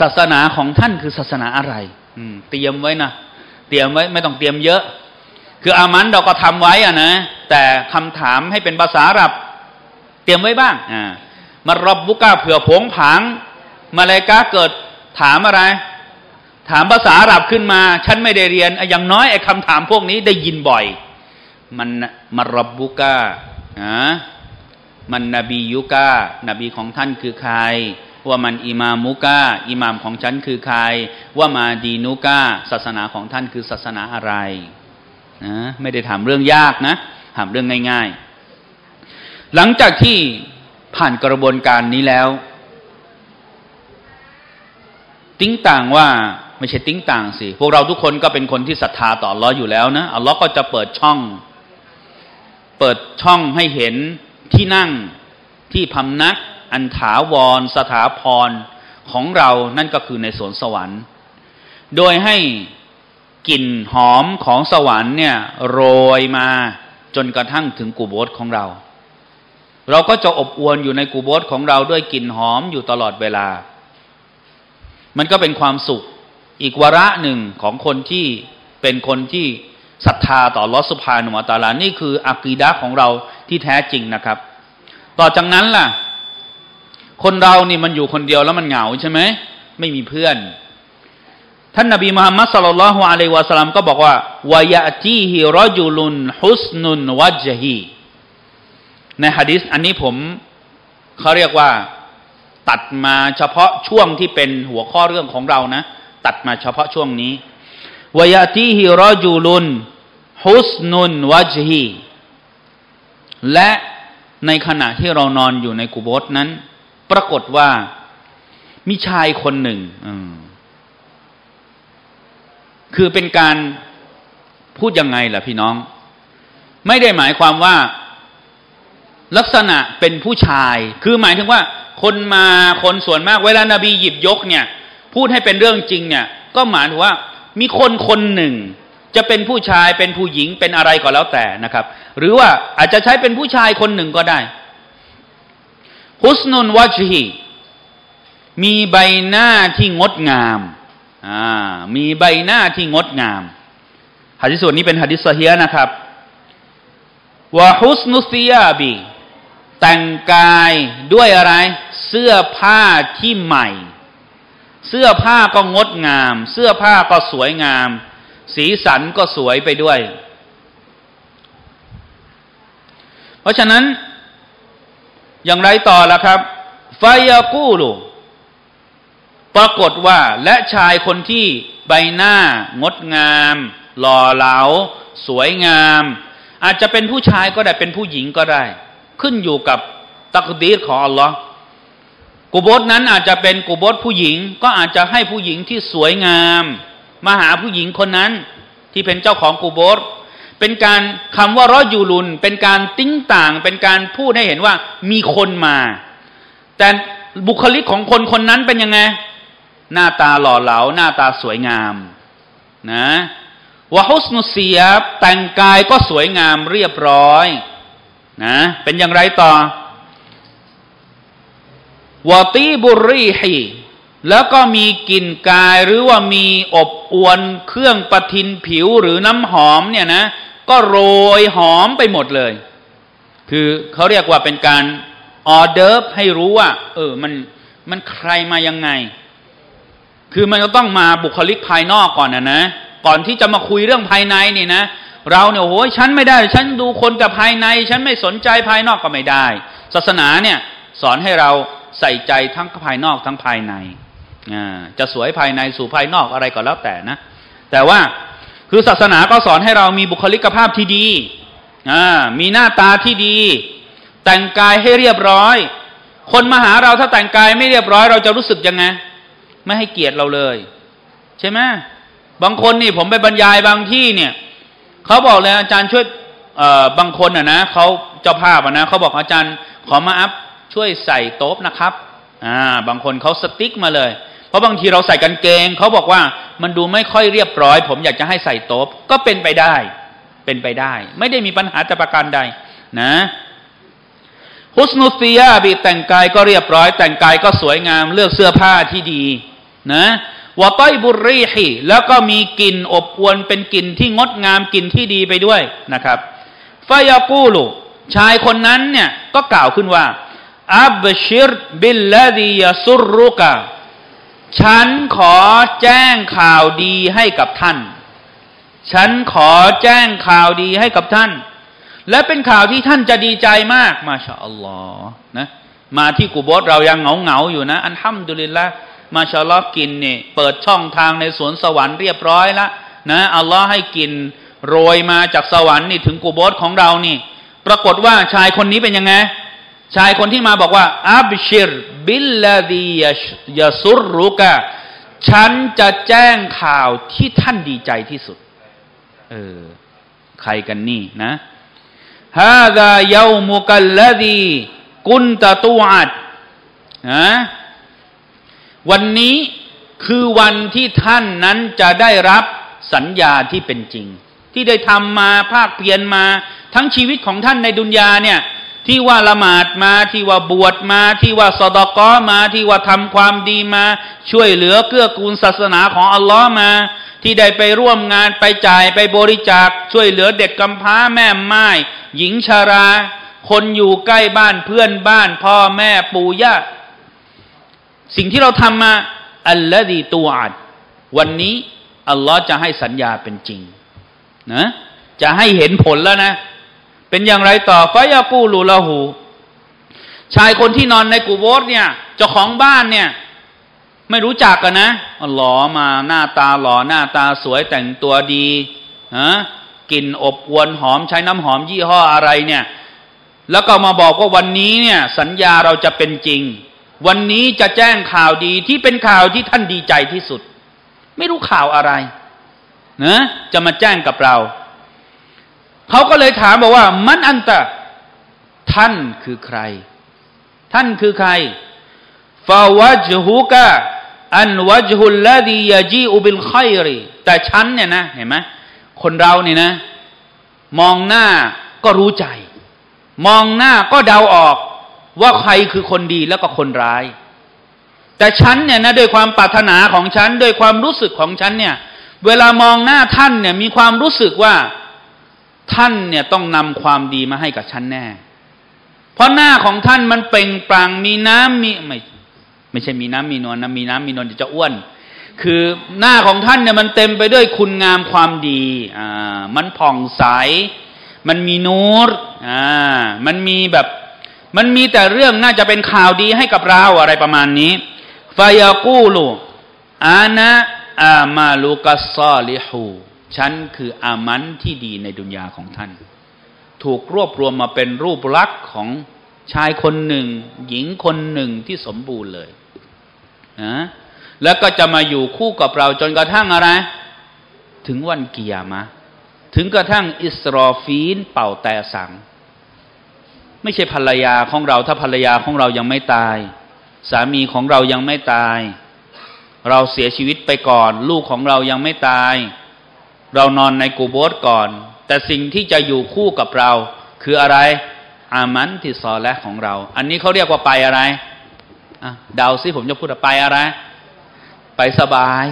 ศาสนาของท่านคือศาสนาอะไรเตรียมไว้นะเตรียมไว้ไม่ต้องเตรียมเยอะคืออามันเราก็ทำไว้อะนะแต่คำถามให้เป็นภาษาอาหรับเตรียมไว้บ้างมันร็อบบุกะเผื่อผงผางมาเลกะเกิดถามอะไรถามภาษาอาหรับขึ้นมาฉันไม่ได้เรียนอย่างน้อยไอ้คำถามพวกนี้ได้ยินบ่อยมันร็อบบุกะมันนบียุกะนบีของท่านคือใครว่ามันอิมามุกะอิหม่ามของฉันคือใครว่ามาดีนุกะศาสนาของท่านคือศาสนาอะไรนะไม่ได้ถามเรื่องยากนะถามเรื่องง่ายๆหลังจากที่ผ่านกระบวนการนี้แล้วติ้งต่างว่าไม่ใช่ติ้งต่างสิพวกเราทุกคนก็เป็นคนที่ศรัทธาต่ออัลเลาะห์อยู่แล้วนะอัลเลาะห์ก็จะเปิดช่องให้เห็นที่นั่งที่พำนักอันถาวรสถาพรของเรานั่นก็คือในสวนสวรรค์โดยให้กลิ่นหอมของสวรรค์เนี่ยโรยมาจนกระทั่งถึงกุโบร์ของเราเราก็จะอบอวลอยู่ในกุโบร์ของเราด้วยกลิ่นหอมอยู่ตลอดเวลามันก็เป็นความสุขอีกวาระหนึ่งของคนที่เป็นคนที่ศรัทธาต่ออัลเลาะห์ซุบฮานะฮูวะตะอาลานี่คืออะกีดะห์ของเราที่แท้จริงนะครับต่อจากนั้นล่ะคนเรานี่มันอยู่คนเดียวแล้วมันเหงาใช่ไหมไม่มีเพื่อนท่านนบีมุฮัมมัดศ็อลลัลลอฮุอะลัยฮิวะซัลลัมก็บอกว่าวะยะตีฮิรอจุลุนฮุสนุนวัจฮีในหะดีษอันนี้ผมเขาเรียกว่าตัดมาเฉพาะช่วงที่เป็นหัวข้อเรื่องของเรานะตัดมาเฉพาะช่วงนี้วะยะตีฮิรอจุลุนฮุสนุนวัจฮีและในขณะที่เรานอนอยู่ในกุโบร์นั้นปรากฏว่ามีชายคนหนึ่งคือเป็นการพูดยังไงล่ะพี่น้องไม่ได้หมายความว่าลักษณะเป็นผู้ชายคือหมายถึงว่าคนส่วนมากเวลานบีหยิบยกเนี่ยพูดให้เป็นเรื่องจริงเนี่ยก็หมายถึงว่ามีคนหนึ่งจะเป็นผู้ชายเป็นผู้หญิงเป็นอะไรก็แล้วแต่นะครับหรือว่าอาจจะใช้เป็นผู้ชายคนหนึ่งก็ได้ฮุสนุนวัจฮีมีใบหน้าที่งดงามมีใบหน้าที่งดงามหะดีษส่วนนี้เป็นหะดีษซอฮีฮ์นะครับวะฮุสนุซิยาบีแต่งกายด้วยอะไรเสื้อผ้าที่ใหม่เสื้อผ้าก็งดงามเสื้อผ้าก็สวยงามสีสันก็สวยไปด้วยเพราะฉะนั้น อย่างไรต่อล่ะครับฟายากูลูปรากฏว่าและชายคนที่ใบหน้างดงามหล่อเหลาสวยงามอาจจะเป็นผู้ชายก็ได้เป็นผู้หญิงก็ได้ขึ้นอยู่กับตักดีรของอัลลอฮ์กุโบสนั้นอาจจะเป็นกุโบสผู้หญิงก็อาจจะให้ผู้หญิงที่สวยงามมาหาผู้หญิงคนนั้นที่เป็นเจ้าของกุโบสเป็นการคำว่ารอยูลุนเป็นการติ้งต่างเป็นการพูดให้เห็นว่ามีคนมาแต่บุคลิกของคนคนนั้นเป็นยังไงหน้าตาหล่อเหลาหน้าตาสวยงามนะวะฮุสนุซียบแต่งกายก็สวยงามเรียบร้อยนะเป็นอย่างไรต่อวะตีบุรีฮีแล้วก็มีกลิ่นกายหรือว่ามีอบอวลเครื่องประทินผิวหรือน้ำหอมเนี่ยนะก็โรยหอมไปหมดเลยคือเขาเรียกว่าเป็นการออเดิร์ฟให้รู้ว่ามันใครมายังไงคือมันจะต้องมาบุคลิกภายนอกก่อนนะก่อนที่จะมาคุยเรื่องภายในนี่นะเราเนี่ยโอ้ยฉันไม่ได้ฉันดูคนแต่ภายในฉันไม่สนใจภายนอกก็ไม่ได้ศาสนาเนี่ยสอนให้เราใส่ใจทั้งภายนอกทั้งภายในจะสวยภายในสู่ภายนอกอะไรก็แล้วแต่นะแต่ว่าคือศาสนาก็สอนให้เรามีบุคลิกภาพที่ดีมีหน้าตาที่ดีแต่งกายให้เรียบร้อยคนมาหาเราถ้าแต่งกายไม่เรียบร้อยเราจะรู้สึกยังไงไม่ให้เกียรติเราเลยใช่ไหมบางคนนี่ผมไปบรรยายบางที่เนี่ยเขาบอกเลยอาจารย์ช่วยบางคนนะเขาเจ้าภาพนะเขาบอกอาจารย์ขอมาอัพช่วยใส่โต๊ะนะครับบางคนเขาสติ๊กมาเลยเพราะบางทีเราใส่กางเกงเขาบอกว่ามันดูไม่ค่อยเรียบร้อยผมอยากจะให้ใส่โต๊ะก็เป็นไปได้เป็นไปได้ไม่ได้มีปัญหาแต่ประการใดนะฮุสนุซียาบีแต่งกายก็เรียบร้อยแต่งกายก็สวยงามเลือกเสื้อผ้าที่ดีนะวะตอยบุรีฮีแล้วก็มีกลิ่นอบอวลเป็นกลิ่นที่งดงามกลิ่นที่ดีไปด้วยนะครับฟายากูลุชายคนนั้นเนี่ยก็กล่าวขึ้นว่าอับชิรบิลลาซียะซุรรุกะฉันขอแจ้งข่าวดีให้กับท่านฉันขอแจ้งข่าวดีให้กับท่านและเป็นข่าวที่ท่านจะดีใจมากมาชาอัลลอฮ์นะมาที่กุโบสเรายังเหงาอยู่นะอัลฮัมดุลิลละห์มาชาอัลลอฮ์กินนี่เปิดช่องทางในสวนสวรรค์เรียบร้อยละนะอัลลอฮ์ให้กินโรยมาจากสวรรค์นี่ถึงกุโบสของเรานี่ปรากฏว่าชายคนนี้เป็นยังไงชายคนที่มาบอกว่าอับชิรบิลลาซียะซุรรุกะฉันจะแจ้งข่าวที่ท่านดีใจที่สุดใครกันนี่นะฮาซาเยามุกัลลาซีกุนตะตูอัดนะวันนี้คือวันที่ท่านนั้นจะได้รับสัญญาที่เป็นจริงที่ได้ทำมาภาคเพียรมาทั้งชีวิตของท่านในดุนยาเนี่ยที่ว่าละหมาดมาที่ว่าบวชมาที่ว่าซอดาเกาะมาที่ว่าทำความดีมาช่วยเหลือเกื้อกูลศาสนาของอัลลอฮ์มาที่ได้ไปร่วมงานไปจ่ายไปบริจาคช่วยเหลือเด็กกำพร้าแม่ไม้หญิงชราคนอยู่ใกล้บ้านเพื่อนบ้านพ่อแม่ปู่ย่าสิ่งที่เราทำมาอัลลอฮ์ดีตัวอัดวันนี้อัลลอฮ์จะให้สัญญาเป็นจริงนะจะให้เห็นผลแล้วนะเป็นอย่างไรต่อฟายากูลูลาหูชายคนที่นอนในกุโบสเนี่ยเจ้าของบ้านเนี่ยไม่รู้จักกันนะหล่อมาหน้าตาหล่อหน้าตาสวยแต่งตัวดีกลิ่นอบอวลหอมใช้น้ำหอมยี่ห้ออะไรเนี่ยแล้วก็มาบอกว่าวันนี้เนี่ยสัญญาเราจะเป็นจริงวันนี้จะแจ้งข่าวดีที่เป็นข่าวที่ท่านดีใจที่สุดไม่รู้ข่าวอะไรนะจะมาแจ้งกับเราเขาก็เลยถามบอกว่ามันอันตะท่านคือใครท่านคือใครฟาวะจฮูกะอันวะจฮุลลาดียะจีอุบิลไครีแต่ฉันเนี่ยนะเห็นไหมคนเราเนี่ยนะมองหน้าก็รู้ใจมองหน้าก็เดาออกว่าใครคือคนดีแล้วก็คนร้ายแต่ฉันเนี่ยนะด้วยความปรารถนาของฉันด้วยความรู้สึกของฉันเนี่ยเวลามองหน้าท่านเนี่ยมีความรู้สึกว่าท่านเนี่ยต้องนำความดีมาให้กับฉันแน่เพราะหน้าของท่านมันเปล่งปลั่งมีน้ำมีไม่ใช่มีน้ำมีนวลนะมีน้ำมีนวลจะอ้วนคือหน้าของท่านเนี่ยมันเต็มไปด้วยคุณงามความดีมันผ่องใสมันมีนูรมันมีแบบ มันมีแต่เรื่องน่าจะเป็นข่าวดีให้กับเราอะไรประมาณนี้ฟายากูลูอานะอามาลูกัสซอลิฮูฉันคืออามันที่ดีในดุนยาของท่านถูกรวบรวมมาเป็นรูปลักษณ์ของชายคนหนึ่งหญิงคนหนึ่งที่สมบูรณ์เลยนะแล้วก็จะมาอยู่คู่กับเราจนกระทั่งอะไรถึงวันกิยามะห์ถึงกระทั่งอิสรอฟีลเป่าแต่สังไม่ใช่ภรรยาของเราถ้าภรรยาของเรายังไม่ตายสามีของเรายังไม่ตายเราเสียชีวิตไปก่อนลูกของเรายังไม่ตายเรานอนในกูโบสก่อนแต่สิ่งที่จะอยู่คู่กับเราคืออะไรอามันที่ซอและของเราอันนี้เขาเรียกว่าไปอะไรเดาซิผมจะพูดว่าไปอะไรไปสบาย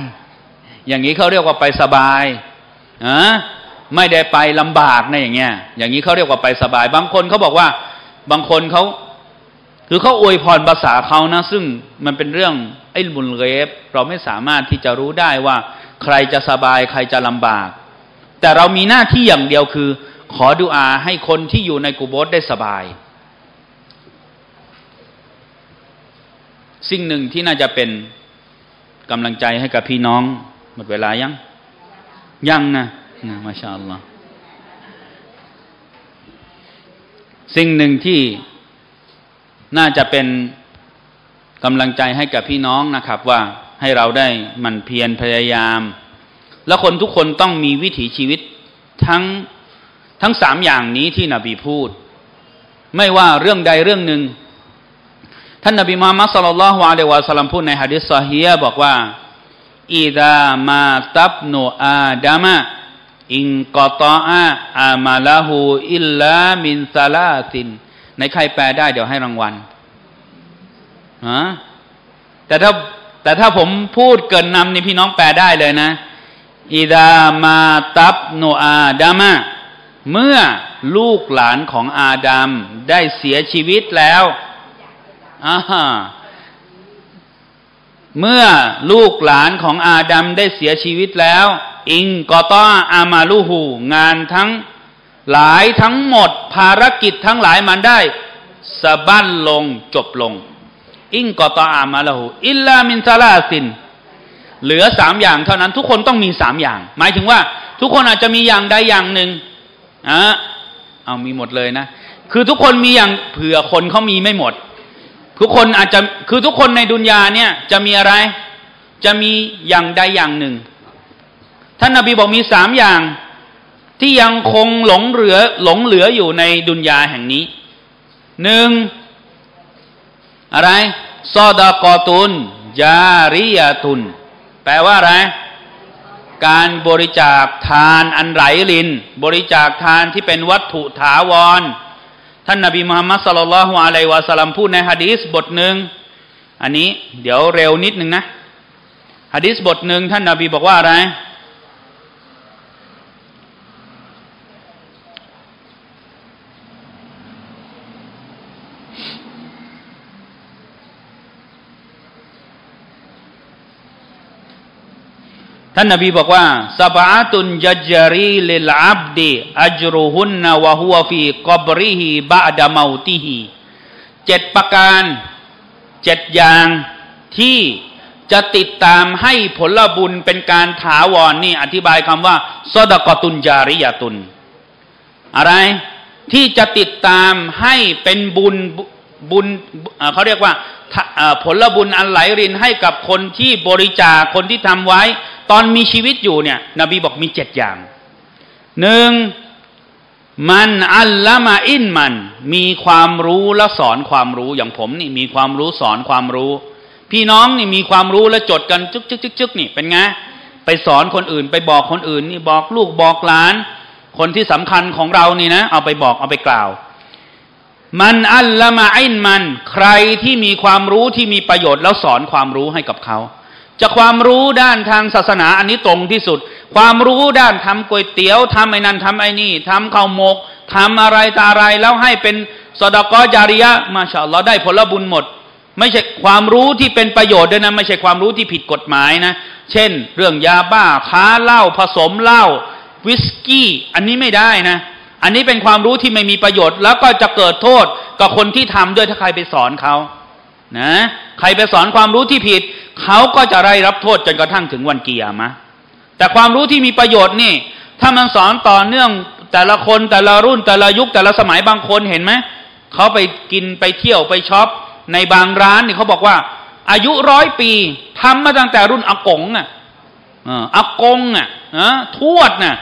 อย่างนี้เขาเรียกว่าไปสบายไม่ได้ไปลำบากนะอย่างเงี้ยอย่างนี้เขาเรียกว่าไปสบายบางคนเขาบอกว่าบางคนเขาคือเขาอวยพรภาษาเขานะซึ่งมันเป็นเรื่องไอ้บุญเรฟเราไม่สามารถที่จะรู้ได้ว่าใครจะสบายใครจะลำบากแต่เรามีหน้าที่อย่างเดียวคือขอดุอาให้คนที่อยู่ในกุโบสได้สบายสิ่งหนึ่งที่น่าจะเป็นกำลังใจให้กับพี่น้องหมดเวลายังนะมาชาอัลลอฮ์สิ่งหนึ่งที่น่าจะเป็นกำลังใจให้กับพี่น้องนะครับว่าให้เราได้มันเพียรพยายามและคนทุกคนต้องมีวิถีชีวิตทั้งสามอย่างนี้ที่นบีพูดไม่ว่าเรื่องใดเรื่องหนึ่งท่านนบีมุฮัมมัดศ็อลลัลลอฮุอะลัยฮิวะซัลลัมพูดในหะดีษซอฮีฮ์บอกว่าอิซามาตับนูอาดามะอินกอตออาอามาลาหูอิลลามินซาลาตินในใครแปลได้เดี๋ยวให้รางวัลแต่ถ้าผมพูดเกินนำนี่พี่น้องแปลได้เลยนะอิดามาตับโนอาดามะเมื่อลูกหลานของอาดัมได้เสียชีวิตแล้วเมื่อลูกหลานของอาดัมได้เสียชีวิตแล้วอิงกอตออามาลูหูงานทั้งหลายทั้งหมดภารกิจทั้งหลายมันได้สะบั้นลงจบลงอิงกอตออามาละหูอิลลามินซาลาสินเหลือสามอย่างเท่านั้นทุกคนต้องมีสามอย่างหมายถึงว่าทุกคนอาจจะมีอย่างใดอย่างหนึ่งเอามีหมดเลยนะคือทุกคนมีอย่างเผื่อคนเขามีไม่หมดทุกคนอาจจะคือทุกคนในดุนยาเนี่ยจะมีอะไรจะมีอย่างใดอย่างหนึ่งท่านนบีบอกมีสามอย่างที่ยังคงหลงเหลืออยู่ในดุนยาแห่งนี้หนึ่งอะไรซอดากอตุนจาริยาตุนแปลว่าอะไรการบริจาคทานอันไหลรินบริจาคทานที่เป็นวัตถุถาวรท่านนบีมุฮัมมัดศ็อลลัลลอฮุอะลัยฮิวะซัลลัมพูดในหะดีษบทหนึ่งอันนี้เดี๋ยวเร็วนิดนึงนะหะดีษบทหนึ่งท่านนบีบอกว่าอะไรท่านนบีบอกว่าซะบะตุนจัจรีลิลอับดีอัจรุฮุนนะวะฮุวะฟีกับริฮิบะดะเมาติฮิ7ประการ7อย่างที่จะติดตามให้ผลบุญเป็นการถาวร นี่อธิบายคำว่าซอดะกะตุนจาริยะตุนอะไรที่จะติดตามให้เป็นบุญเขาเรียกว่าผลบุญอันไหลรินให้กับคนที่บริจาคคนที่ทำไว้ตอนมีชีวิตอยู่เนี่ยนบีบอกมีเจ็ดอย่างหนึ่งมันอัลละมาอินมันมีความรู้และสอนความรู้อย่างผมนี่มีความรู้สอนความรู้พี่น้องนี่มีความรู้และจดกันจึ๊กนี่เป็นไงไปสอนคนอื่นไปบอกคนอื่นนี่บอกลูกบอกหลานคนที่สำคัญของเรานี่นะเอาไปบอกเอาไปกล่าวมันอัลละมาอินมันใครที่มีความรู้ที่มีประโยชน์แล้วสอนความรู้ให้กับเขาจะความรู้ด้านทางศาสนาอันนี้ตรงที่สุดความรู้ด้านทำก๋วยเตี๋ยวทำไอ้นั่นทำไอ้นี่ทำข้าวหมกทำอะไรตาอะไรแล้วให้เป็นซอดะกอจาริยะมาชาอัลลอฮ์ได้ผลบุญหมดไม่ใช่ความรู้ที่เป็นประโยชน์ด้วยนะไม่ใช่ความรู้ที่ผิดกฎหมายนะเช่นเรื่องยาบ้าค้าเหล้าผสมเหล้าวิสกี้อันนี้ไม่ได้นะ อันนี้เป็นความรู้ที่ไม่มีประโยชน์แล้วก็จะเกิดโทษกับคนที่ทำด้วยถ้าใครไปสอนเขานะใครไปสอนความรู้ที่ผิดเขาก็จะได้รับโทษจนกระทั่งถึงวันกิยามะห์แต่ความรู้ที่มีประโยชน์นี่ถ้ามันสอนต่อเนื่องแต่ละคนแต่ละรุ่นแต่ละยุคแต่ละสมัยบางคนเห็นไหมเขาไปกินไปเที่ยวไปช็อปในบางร้านนี่เขาบอกว่าอายุ100 ปีทำมาตั้งแต่รุ่นอากงอ่ะอากงอ่ะทวดน่ะ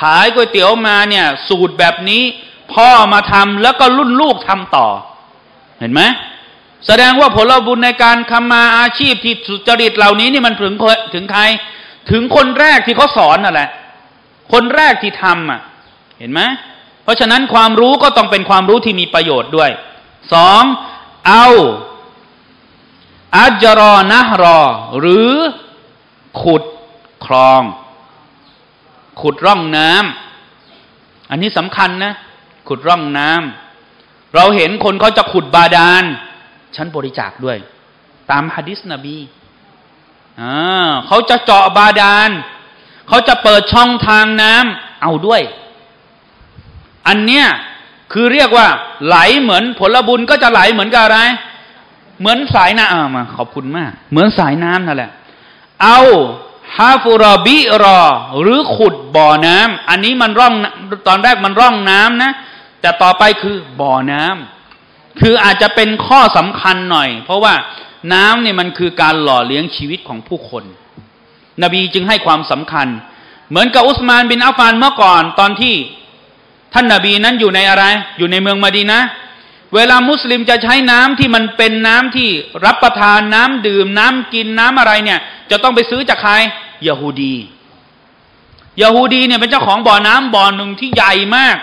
ขายก๋วยเตี๋ยวมาเนี่ยสูตรแบบนี้พ่อมาทำแล้วก็รุ่นลูกทำต่อเห็นไหมแสดงว่าผลบุญในการทำมาอาชีพที่สุจริตเหล่านี้นี่มันถึงใครถึงคนแรกที่เขาสอนนั่นแหละคนแรกที่ทำอ่ะเห็นไหมเพราะฉะนั้นความรู้ก็ต้องเป็นความรู้ที่มีประโยชน์ด้วยสองเอาอัจจรอนะรอหรือขุดคลองขุดร่องน้ำอันนี้สำคัญนะขุดร่องน้ำเราเห็นคนเขาจะขุดบาดาลฉันบริจาคด้วยตามหะดีษนบีเขาจะเจาะบาดาลเขาจะเปิดช่องทางน้ำเอาด้วยอันเนี้ยคือเรียกว่าไหลเหมือนผลบุญก็จะไหลเหมือนกับอะไรเหมือนสายน้ำมาขอบคุณมากเหมือนสายน้ำนั่นแหละเอาฮาฟูรอบิรอหรือขุดบ่อน้ำอันนี้มันร่องตอนแรกมันร่องน้ำนะแต่ต่อไปคือบ่อน้ำคืออาจจะเป็นข้อสำคัญหน่อยเพราะว่าน้ำเนี่ยมันคือการหล่อเลี้ยงชีวิตของผู้คนนบีจึงให้ความสำคัญเหมือนกับอุสมานบินอัฟฟานเมื่อก่อนตอนที่ท่านนบีนั้นอยู่ในอะไรอยู่ในเมืองมะดีนะห์เวลามุสลิมจะใช้น้ำที่มันเป็นน้ำที่รับประทานน้ำดื่มน้ำกินน้ำอะไรเนี่ยจะต้องไปซื้อจากใครยะฮูดียะฮูดีเนี่ยเป็นเจ้าของบ่อน้ำบ่อหนึ่งที่ใหญ่มาก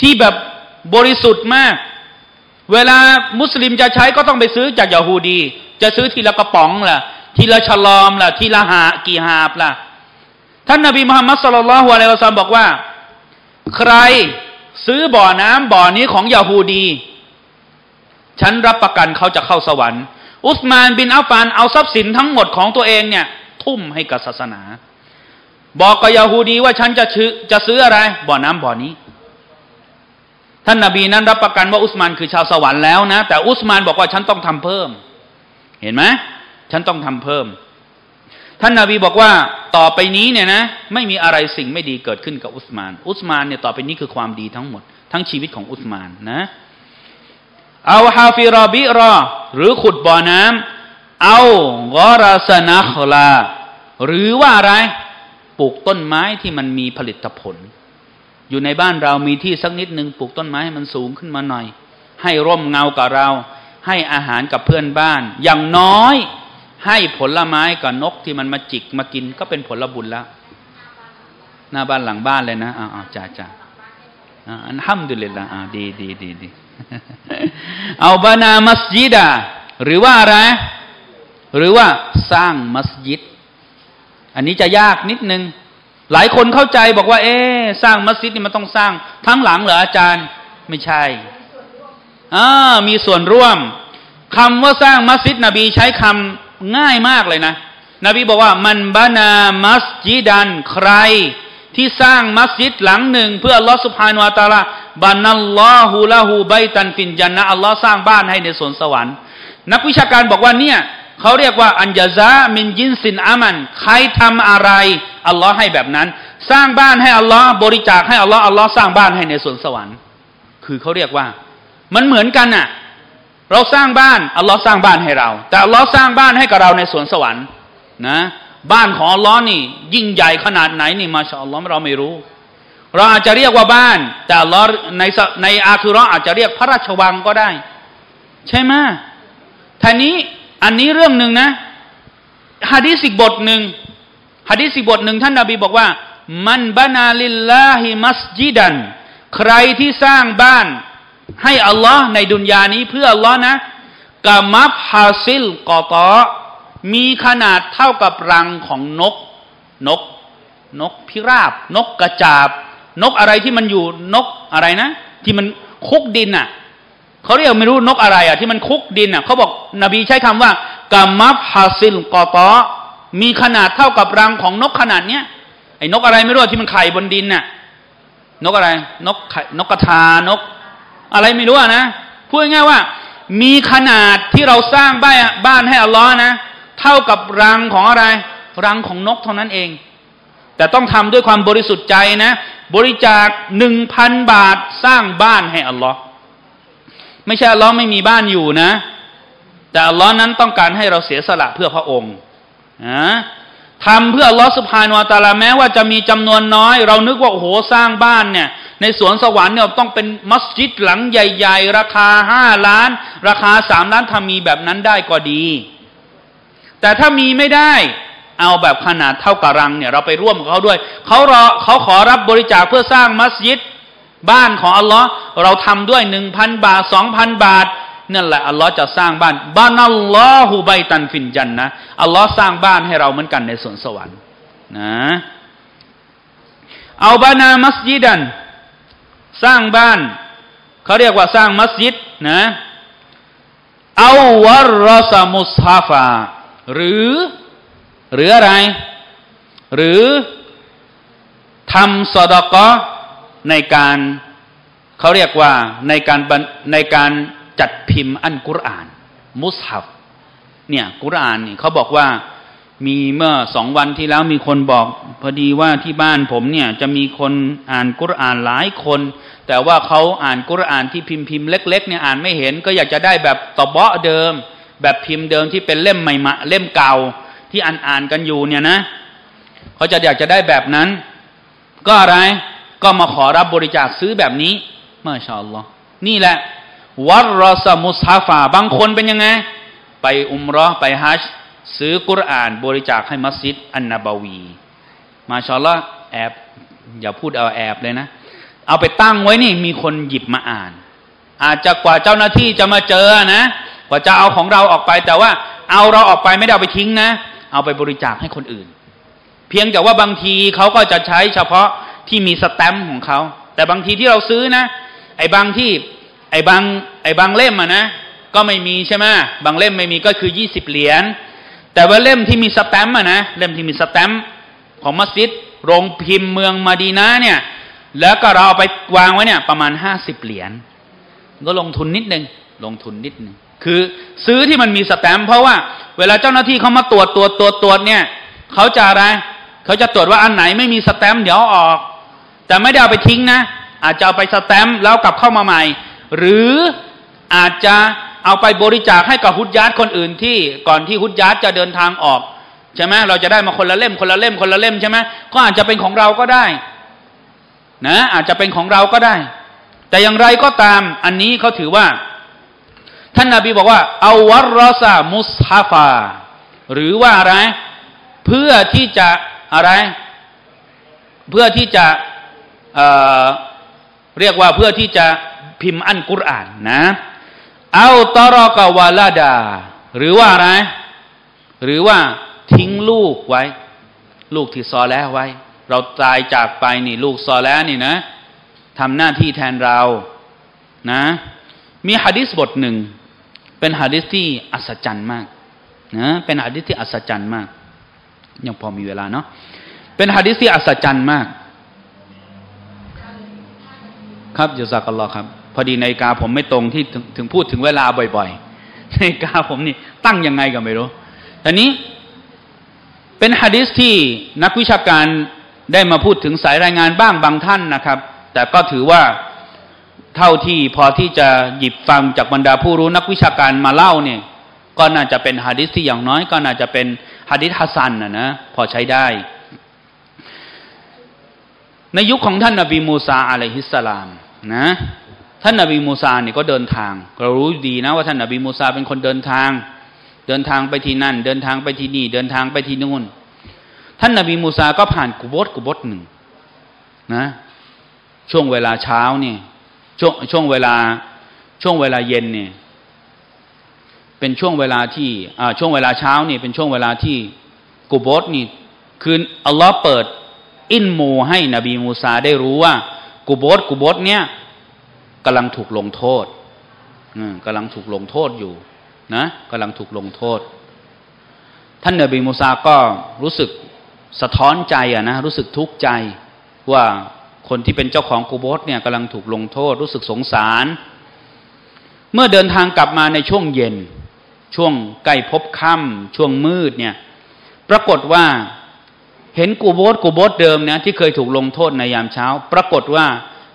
ที่แบบบริสุทธิ์มากเวลามุสลิมจะใช้ก็ต้องไปซื้อจากยะฮูดีจะซื้อทีละกระป๋องล่ะทีละฉลอมล่ะทีละหากี่หาบล่ะท่านนบีมุฮัมมัดศ็อลลัลลอฮุอะลัยฮิวะซัลลัมบอกว่าใครซื้อบ่อน้ำบ่อนี้ของยะฮูดีฉันรับประกันเขาจะเข้าสวรรค์อุสมานบินอัฟฟานเอาทรัพย์สินทั้งหมดของตัวเองเนี่ยทุ่มให้กับศาสนาบอกกับยะฮูดีว่าฉันจะซื้ออะไรบ่อน้ำบ่อนี้ท่านนบีนั้นรับประกันว่าอุสมานคือชาวสวรรค์แล้วนะแต่อุสมานบอกว่าฉันต้องทำเพิ่มเห็นไหมฉันต้องทำเพิ่มท่านนบีบอกว่าต่อไปนี้เนี่ยนะไม่มีอะไรสิ่งไม่ดีเกิดขึ้นกับอุสมานอุสมานเนี่ยต่อไปนี้คือความดีทั้งหมดทั้งชีวิตของอุสมานนะเอาฮาฟิรอบิรอหรือขุดบ่อน้ำเอากอราสนะฮลาหรือว่าอะไรปลูกต้นไม้ที่มันมีผลิตผลอยู่ในบ้านเรามีที่สักนิดหนึ่งปลูกต้นไม้ให้มันสูงขึ้นมาหน่อยให้ร่มเงากับเราให้อาหารกับเพื่อนบ้านอย่างน้อยให้ผลไม้กับนกที่มันมาจิกมากินก็เป็นผลบุญแล้วหน้าบ้านหลังบ้านเลยนะจ่าอัลฮัมดุลิลละดีเอาบานามัสยิดหรือว่าอะไรหรือว่าสร้างมัสยิดอันนี้จะยากนิดนึงหลายคนเข้าใจบอกว่าสร้างมัสยิดนี่มันต้องสร้างทั้งหลังเหรออาจารย์ไม่ใช่มีส่วนร่วมคำว่าสร้างมัสยิดนบีใช้คำง่ายมากเลยนะนบีบอกว่ามันบานามัสยิดันใครที่สร้างมัสยิดหลังหนึ่งเพื่ออัลลอฮฺซุบฮานะฮูวะตะอาลาบานัลลอฮุละฮูบัยตันฟินญันนะห์อัลลอฮฺสร้างบ้านให้ในสวนสวรรค์นักวิชาการบอกว่าเนี่ยเขาเรียกว่าอัญญะซามินยินสินอามันใครทำอะไรอัลลอฮฺให้แบบนั้นสร้างบ้านให้อัลลอฮฺบริจาคให้อัลลอฮฺอัลลอฮฺสร้างบ้านให้ในสวนสวรรค์คือเขาเรียกว่ามันเหมือนกันน่ะเราสร้างบ้านอัลลอฮ์สร้างบ้านให้เราแต่อัลลอฮ์สร้างบ้านให้กับเราในสวนสวรรค์นะบ้านของอัลลอฮ์นี่ยิ่งใหญ่ขนาดไหนนี่มาชาอัลลอฮ์เราไม่รู้เราอาจจะเรียกว่าบ้านแต่อัลลอฮ์ในอาคิเราะห์อาจจะเรียกพระราชวังก็ได้ใช่ไหมท่านี้อันนี้เรื่องหนึ่งนะหะดีษอีกบทหนึ่งหะดีษอีกบทหนึ่งท่านนบีบอกว่ามันบานาลิลลาฮิมัสยิดันใครที่สร้างบ้านให้อัลลอฮ์ในดุนยานี้เพื่ออัลลอฮ์นะกะมับฮาซิลกอตอมีขนาดเท่ากับรังของนกพิราบนกกระจาบนกอะไรที่มันอยู่นกอะไรนะที่มันคุกดินน่ะเขาเรียกไม่รู้นกอะไรอ่ะที่มันคุกดินน่ะเขาบอกนบีใช้คำว่ากะมับฮาซิลกอตอมีขนาดเท่ากับรังของนกขนาดเนี้ยไอ้นกอะไรไม่รู้ที่มันไข่บนดินน่ะ นกอะไรนกกระทานกอะไรไม่รู้นะพูดง่ายว่ามีขนาดที่เราสร้างบ้านให้อัลลอฮ์นะเท่ากับรังของอะไรรังของนกเท่านั้นเองแต่ต้องทำด้วยความบริสุทธิ์ใจนะบริจาค 1,000 บาทสร้างบ้านให้อัลลอฮ์ไม่ใช่อัลลอฮ์ไม่มีบ้านอยู่นะแต่อัลลอฮ์นั้นต้องการให้เราเสียสละเพื่อพระองค์นะทำเพื่ออัลลอฮ์ซุบฮานะฮูวะตะอาลาแม้ว่าจะมีจำนวนน้อยเรานึกว่าโอ้โหสร้างบ้านเนี่ยในสวนสวรรค์เนี่ยต้องเป็นมัสยิดหลังใหญ่ๆราคา5 ล้านราคา3 ล้านทำมีแบบนั้นได้ก็ดีแต่ถ้ามีไม่ได้เอาแบบขนาดเท่ากับรังเนี่ยเราไปร่วมกับเขาด้วยเขาขอรับบริจาคเพื่อสร้างมัสยิดบ้านของอัลลอฮ์เราทำด้วย 1,000 บาท 2,000 บาทนั่นแหละอัลลอฮ์จะสร้างบ้านบานัลลอฮุบัยตันฟินญันนะอัลลอฮ์สร้างบ้านให้เราเหมือนกันในสวนสวรรค์นะเอาบานามัสยิดันสร้างบ้านเขาเรียกว่าสร้างมัสยิดนะเอาวะรอซามุสฮาฟาหรืออะไรหรือทำซอดาเกาะห์ในการเขาเรียกว่าในการจัดพิมพ์อัลกุรอานมุศฮัฟเนี่ยกุรอานนี่เขาบอกว่ามีเมื่อ2 วันที่แล้วมีคนบอกพอดีว่าที่บ้านผมเนี่ยจะมีคนอ่านกุรอานหลายคนแต่ว่าเขาอ่านกุรอานที่พิมพ์เล็กๆเนี่ยอ่านไม่เห็นก็อยากจะได้แบบตะเบาะเดิมแบบพิมพ์เดิมที่เป็นเล่มใหม่เล่มเก่าที่อ่านกันอยู่เนี่ยนะเขาจะอยากจะได้แบบนั้นก็อะไรก็มาขอรับบริจาคซื้อแบบนี้มาชาอัลลอฮ์นี่แหละวัรรสมุสฮาฟาบางคนเป็นยังไงไปอุมเราะห์ไปฮัจญ์ซื้อกุรอานบริจาคให้มัสยิดอันนบาวีมาชาอัลลอฮ์แอบอย่าพูดเอาแอบเลยนะเอาไปตั้งไว้นี่มีคนหยิบมาอ่านอาจจะกว่าเจ้าหน้าที่จะมาเจอนะกว่าจะเอาของเราออกไปแต่ว่าเอาเราออกไปไม่ได้เอาไปทิ้งนะเอาไปบริจาคให้คนอื่นเพียงแต่ว่าบางทีเขาก็จะใช้เฉพาะที่มีสแตมป์ของเขาแต่บางทีที่เราซื้อนะไอ้บางเล่มอ่ะนะก็ไม่มีใช่ไหมบางเล่มไม่มีก็คือ20 เหรียญแต่ว่าเล่มที่มีสแตมป์อ่ะนะเล่มที่มีสแตมป์ของมัสยิดโรงพิมพ์เมืองมะดีนะห์เนี่ยแล้วก็เราเอาไปวางไว้เนี่ยประมาณ50 เหรียญก็ลงทุนนิดนึงคือซื้อที่มันมีสแตมป์เพราะว่าเวลาเจ้าหน้าที่เขามาตรวจเนี่ยเขาจะอะไรเขาจะตรวจว่าอันไหนไม่มีสแตมป์เดี๋ยวออกแต่ไม่ได้เอาไปทิ้งนะอาจจะเอาไปสแตมป์แล้วกลับเข้ามาใหม่หรืออาจจะเอาไปบริจาคให้กับฮุจญาตคนอื่นที่ก่อนที่ฮุจญาตจะเดินทางออกใช่ไหมเราจะได้มาคนละเล่มใช่ไหมก็อาจจะเป็นของเราก็ได้นะอาจจะเป็นของเราก็ได้แต่อย่างไรก็ตามอันนี้เขาถือว่าท่านนบีบอกว่าเอาวัรรสะมุสฮาฟาหรือว่าอะไรเพื่อที่จะอะไรเพื่อที่จะเรียกว่าเพื่อที่จะพิมพ์อัลกุรอานนะเอาตะรอกะวะลาดาหรือว่าอะไรหรือว่าทิ้งลูกไว้ลูกที่ซอแลห์ไว้เราตายจากไปนี่ลูกซอแลห์นี่นะทำหน้าที่แทนเรานะมีหะดีษบทหนึ่งเป็นหะดีษที่อัศจรรย์มากนะเป็นหะดีษที่อัศจรรย์มากยังพอมีเวลาเนาะเป็นหะดีษที่อัศจรรย์มากครับยะซากัลลอฮ์ครับพอดีนาฬิกาผมไม่ตรงที่ถึงพูดถึงเวลาบ่อยๆนาฬิกาผมนี่ตั้งยังไงก็ไม่รู้แต่นี้เป็นหะดีษที่นักวิชาการได้มาพูดถึงสายรายงานบ้างบางท่านนะครับแต่ก็ถือว่าเท่าที่พอที่จะหยิบฟังจากบรรดาผู้รู้นักวิชาการมาเล่าเนี่ยก็น่าจะเป็นหะดีษที่อย่างน้อยก็น่าจะเป็นหะดีษฮัสซันนะพอใช้ได้ในยุค ของท่านนบีมูซาอะลัยฮิสสลามนะท่านนบีมูซาเนี่ยก็เดินทางเรารู้ดีนะว่าท่านนบีมูซาเป็นคนเดินทางไปที่นั่นเดินทางไปที่นี่เดินทางไปที่นู่นท่านนบีมูซาก็ผ่านกุโบรหนึ่งนะช่วงเวลาเช้าเนี่ยช่วงเวลาเย็นเนี่ยเป็นช่วงเวลาที่ช่วงเวลาเช้าเนี่ยเป็นช่วงเวลาที่กุโบรนี่คืออัลลอฮ์เปิดอินมูให้นบีมูซาได้รู้ว่ากุโบรเนี่ยกำลังถูกลงโทษกำลังถูกลงโทษอยู่นะกำลังถูกลงโทษท่านนบีมูซาก็รู้สึกสะท้อนใจนะรู้สึกทุกข์ใจว่า คนที่เป็นเจ้าของกูโบสเนี่ยกำลังถูกลงโทษรู้สึกสงสารเมื่อเดินทางกลับมาในช่วงเย็นช่วงใกล้พบค่ำช่วงมืดเนี่ยปรากฏว่าเห็นกูโบสเดิมนะที่เคยถูกลงโทษในยามเช้าปรากฏว่า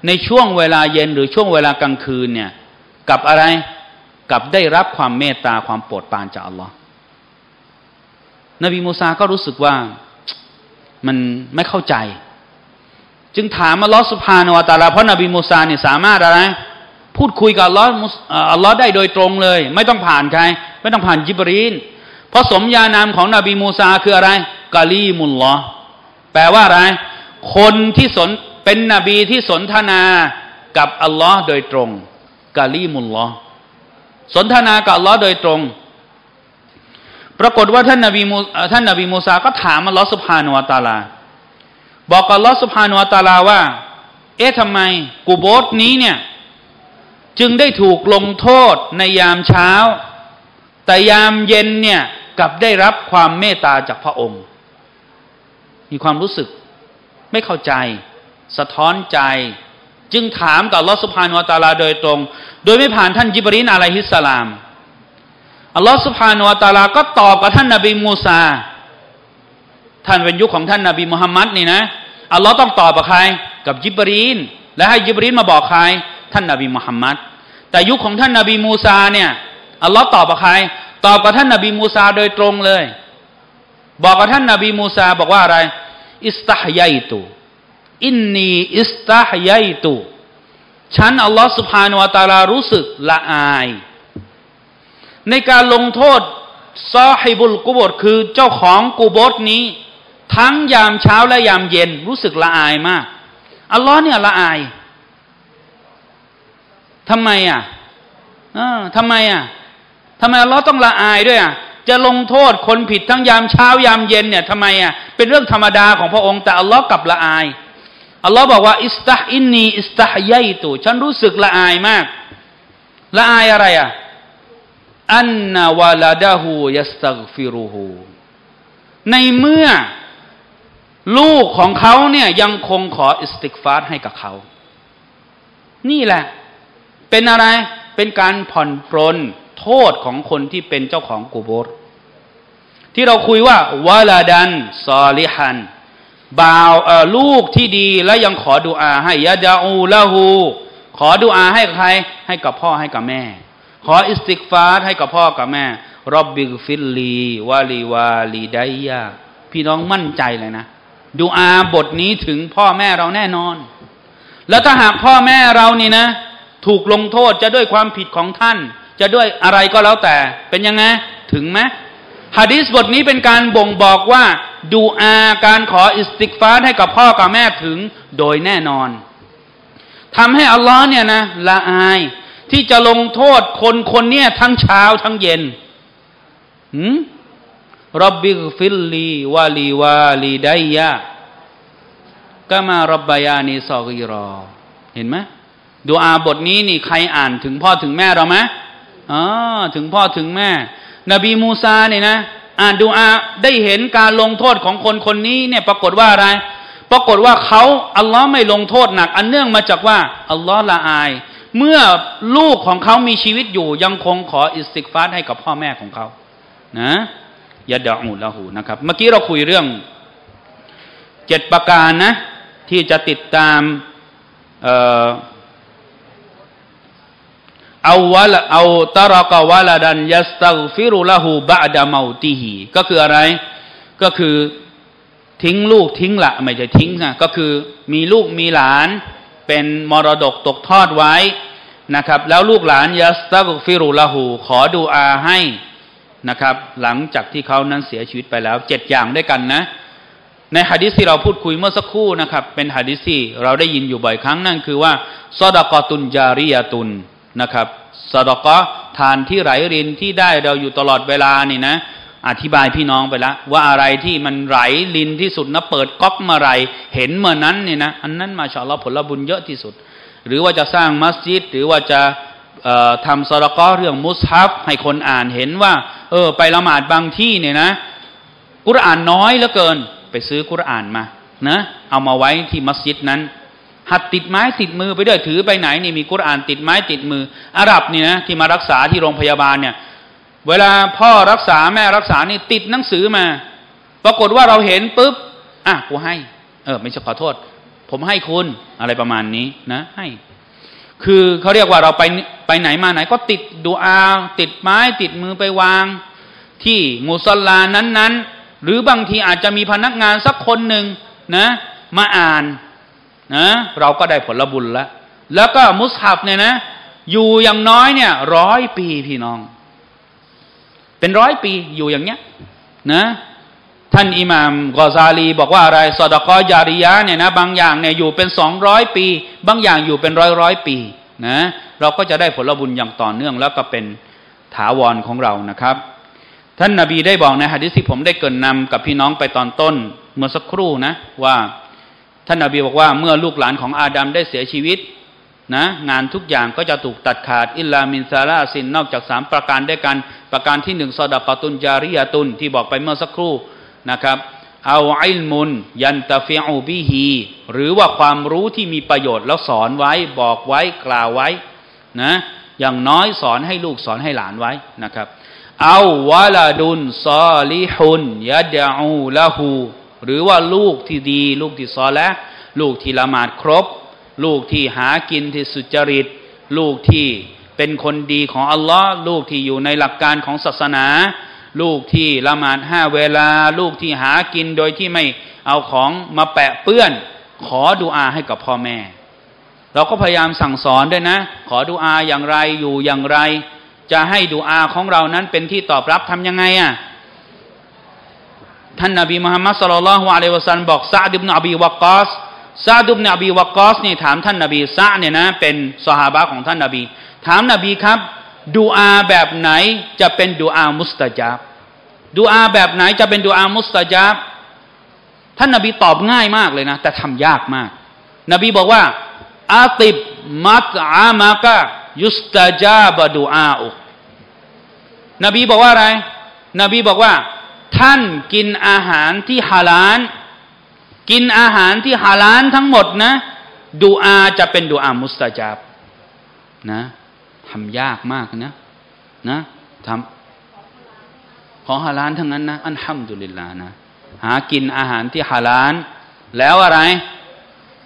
ในช่วงเวลาเย็นหรือช่วงเวลากลางคืนเนี่ยกับอะไรกับได้รับความเมตตาความโปรดปรานจากอัลลอฮ์นบีมูซาก็รู้สึกว่ามันไม่เข้าใจจึงถามอัลลอฮ์ซุบฮานะฮูวะตะอาลาเพราะนบีมูซาเนี่ยสามารถอะไรพูดคุยกับอัลลอฮ์ได้โดยตรงเลยไม่ต้องผ่านใครไม่ต้องผ่านญิบรีลเพราะสมญานามของนบีมูซาคืออะไรกะลีมุลลอฮ์แปลว่าอะไรคนที่เป็นนบีที่สนทนากับอัลลอฮ์โดยตรงกะลีมุลลอฮ์สนทนากับอัลลอฮ์โดยตรงปรากฏว่าท่านนบีมูซาก็ถามอัลลอฮ์ซุบฮานะฮูวะตะอาลาบอกอัลลอฮ์ซุบฮานะฮูวะตะอาลาว่าเอ๊ะทำไมกูโบสนี้เนี่ยจึงได้ถูกลงโทษในยามเช้าแต่ยามเย็นเนี่ยกลับได้รับความเมตตาจากพระองค์มีความรู้สึกไม่เข้าใจสะท้อนใจจึงถามกับอัลลอฮ์ซุบฮานะฮูวะตะอาลาโดยตรงโดยไม่ผ่านท่านญิบรีลอะลัยฮิสสลามอัลลอฮ์ซุบฮานะฮูวะตะอาลาก็ตอบกับท่านนบีมูซาท่านเป็นยุคของท่านนบีมุฮัมมัดนี่นะอัลลอฮ์ต้องตอบกับใครกับญิบรีลและให้ญิบรีลมาบอกใครท่านนบีมุฮัมมัดแต่ยุคของท่านนบีมูซาเนี่ยอัลลอฮ์ตอบกับใครตอบกับท่านนบีมูซาโดยตรงเลยบอกกับท่านนบีมูซาบอกว่าอะไรอิสตะฮยัยตุอินนีอิสตะฮยัยตุฉันอัลลอฮ์ซุบฮานะฮูวะตะอาลารู้สึกละอายในการลงโทษซอฮิบุลกุโบรคือเจ้าของกูโบสนี้ทั้งยามเช้าและยามเย็นรู้สึกละอายมากอัลลอฮ์เนี่ยละอายทำไมอ่ะทำไมอัลลอฮ์ต้องละอายด้วยอ่ะจะลงโทษคนผิดทั้งยามเช้ายามเย็นเนี่ยทำไมอ่ะเป็นเรื่องธรรมดาของพระองค์แต่อัลลอฮ์กลับละอายอัลลอฮ์บอกว่าอิสตะอินนีอิสตะฮยัยตุฉันรู้สึกละอายมากละอายอะไรอ่ะอันนาวาลาดะฮูยัสตัฆฟิรุฮูในเมื่อลูกของเขาเนี่ยยังคงขออิสติฆฟารให้กับเขานี่แหละเป็นอะไรเป็นการผ่อนปรนโทษของคนที่เป็นเจ้าของกุโบรที่เราคุยว่าวาลาดันซอลิฮันบ่าวลูกที่ดีและยังขอดุอาให้ยะดะอูละฮูขอดุอาให้ใครให้กับพ่อให้กับแม่ขออิสติฆฟารให้กับพ่อกับแม่ร็อบบิฆฟิรลีวะลิวาลิดัยยะพี่น้องมั่นใจเลยนะดุอาบทนี้ถึงพ่อแม่เราแน่นอนแล้วถ้าหากพ่อแม่เรานี่นะถูกลงโทษจะด้วยความผิดของท่านจะด้วยอะไรก็แล้วแต่เป็นยังไงถึงไหมหะดีษบทนี้เป็นการบ่งบอกว่าดุอาการขออิสติฆฟารให้กับพ่อกับแม่ถึงโดยแน่นอนทำให้อัลลอฮ์เนี่ยนะละอายที่จะลงโทษคนคนนี้ทั้งเช้าทั้งเย็นร็อบบิฆฟิรลีวะลิวาลิดัยยะกะมาร็อบบะยานีซอกีรอเห็นไหมดุอาบทนี้นี่ใครอ่านถึงพ่อถึงแม่เราไหมถึงพ่อถึงแม่นบีมูซาเนี่ยนะอ่านดุอาได้เห็นการลงโทษของคนคนนี้เนี่ยปรากฏว่าอะไรปรากฏว่าเขาอัลลอฮ์ไม่ลงโทษหนักอันเนื่องมาจากว่าอัลลอฮ์ละอายเมื่อลูกของเขามีชีวิตอยู่ยังคงขออิสติฆฟารให้กับพ่อแม่ของเขานะยะดะอูละฮูนะครับเมื่อกี้เราคุยเรื่อง7ประการนะที่จะติดตามเอาตะรอกะวะละดันยัสตัฆฟิรุละฮูบะดะเมาติฮีก็คืออะไรก็คือทิ้งลูกทิ้งละไม่ใช่ทิ้งนะก็คือมีลูกมีหลานเป็นมรดกตกทอดไว้นะครับแล้วลูกหลานยัสตัฆฟิรุละฮูขอดุอาให้นะครับหลังจากที่เขานั้นเสียชีวิตไปแล้ว7อย่างด้วยกันนะในหะดีษที่เราพูดคุยเมื่อสักครู่นะครับเป็นหะดีษที่เราได้ยินอยู่บ่อยครั้งนั่นคือว่าซอดะกอตุนญาริยะตุนนะครับซอดะกอทานที่ไหลรินที่ได้เราอยู่ตลอดเวลานี่นะอธิบายพี่น้องไปแล้วว่าอะไรที่มันไหลรินที่สุดนะเปิดก๊อกมาไหลเห็นเมื่อนั้นนี่นะอันนั้นมาชาอัลลอฮ์ผลบุญเยอะที่สุดหรือว่าจะสร้างมัสยิดหรือว่าจะทำซอดะกอเรื่องมุสฮัฟให้คนอ่านเห็นว่าไปละหมาดบางที่เนี่ยนะกุรอานน้อยเหลือเกินไปซื้อกุรอานมานะเอามาไว้ที่มัสยิดนั้น หัดติดไม้ติดมือไปด้วยถือไปไหนนี่มีกุรอานติดไม้ติดมืออาหรับนี่นะที่มารักษาที่โรงพยาบาลเนี่ยเวลาพ่อรักษาแม่รักษานี่ติดหนังสือมาปรากฏว่าเราเห็นปุ๊บอ่ะกูให้ไม่ใช่ขอโทษผมให้คุณอะไรประมาณนี้นะให้คือเขาเรียกว่าเราไปไหนมาไหนก็ติดดูอาติดไม้ติดมือไปวางที่มุสลานั้นๆหรือบางทีอาจจะมีพนักงานสักคนหนึ่งนะมาอ่านนะเราก็ได้ผลบุญแล้วแล้วก็มุสฮับเนี่ยนะอยู่อย่างน้อยเนี่ย100 ปีพี่น้องเป็น100 ปีอยู่อย่างเนี้ยนะท่านอิหม่ามกอซาลีบอกว่าอะไรซอดะกอญาริยะเนี่ยนะบางอย่างเนี่ยอยู่เป็น200 ปีบางอย่างอยู่เป็นร้อยปีนะเราก็จะได้ผลบุญอย่างต่อเนื่องแล้วก็เป็นถาวรของเรานะครับท่านนบีได้บอกในหะดีษที่ผมได้เกริ่นนำกับพี่น้องไปตอนต้นเมื่อสักครู่นะว่าท่านนบีบอกว่าเมื่อลูกหลานของอาดัมได้เสียชีวิตนะงานทุกอย่างก็จะถูกตัดขาดอิลลามินซาลาซินนอกจาก3 ประการด้วยกันประการที่1ซอดะกอตุนญาริยะตุนที่บอกไปเมื่อสักครู่นะครับเอาอิลมุนยันตะฟิอูบิฮีหรือว่าความรู้ที่มีประโยชน์แล้วสอนไว้บอกไว้กล่าวไว้นะอย่างน้อยสอนให้ลูกสอนให้หลานไว้นะครับเอาวะลาดุนซอลิฮุนยะดะอูละฮูหรือว่าลูกที่ดีลูกที่ซอละห์ลูกที่ละหมาดครบลูกที่หากินที่สุจริตลูกที่เป็นคนดีของอัลลอฮ์ลูกที่อยู่ในหลักการของศาสนาลูกที่ละหมาด5 เวลาลูกที่หากินโดยที่ไม่เอาของมาแปะเปื้อนขอดุอาให้กับพ่อแม่เราก็พยายามสั่งสอนด้วยนะขอดุอาอย่างไรอยู่อย่างไรจะให้ดุอาของเรานั้นเป็นที่ตอบรับทำยังไงอ่ะท่านนบีมุฮัมมัดศ็อลลัลลอฮุอะลัยฮิวะซัลลัมบอกซะอ์ด อิบนุ อบี วะกอศนี่ถามท่านนบีซะเนี่ยนะเป็นซอฮาบะห์ของท่านนบีถามนบีครับดุอาแบบไหนจะเป็นดุอามุสตะญาบดุอาแบบไหนจะเป็นดุอามุสตะญาบท่านนบีตอบง่ายมากเลยนะแต่ทำยากมากนบีบอกว่าอาติบมัตอามะกะยุสตะญาบะดุอาอุนบีบอกว่าอะไรนบีบอกว่าท่านกินอาหารที่ฮาลาลกินอาหารที่ฮาลาลทั้งหมดนะดุอาจะเป็นดุอามุสตะญาบนะทำยากมากนะทำของฮาลาลทั้งนั้นนะอัลฮัมดุลิลลาห์นะหากินอาหารที่ฮาลาลแล้วอะไร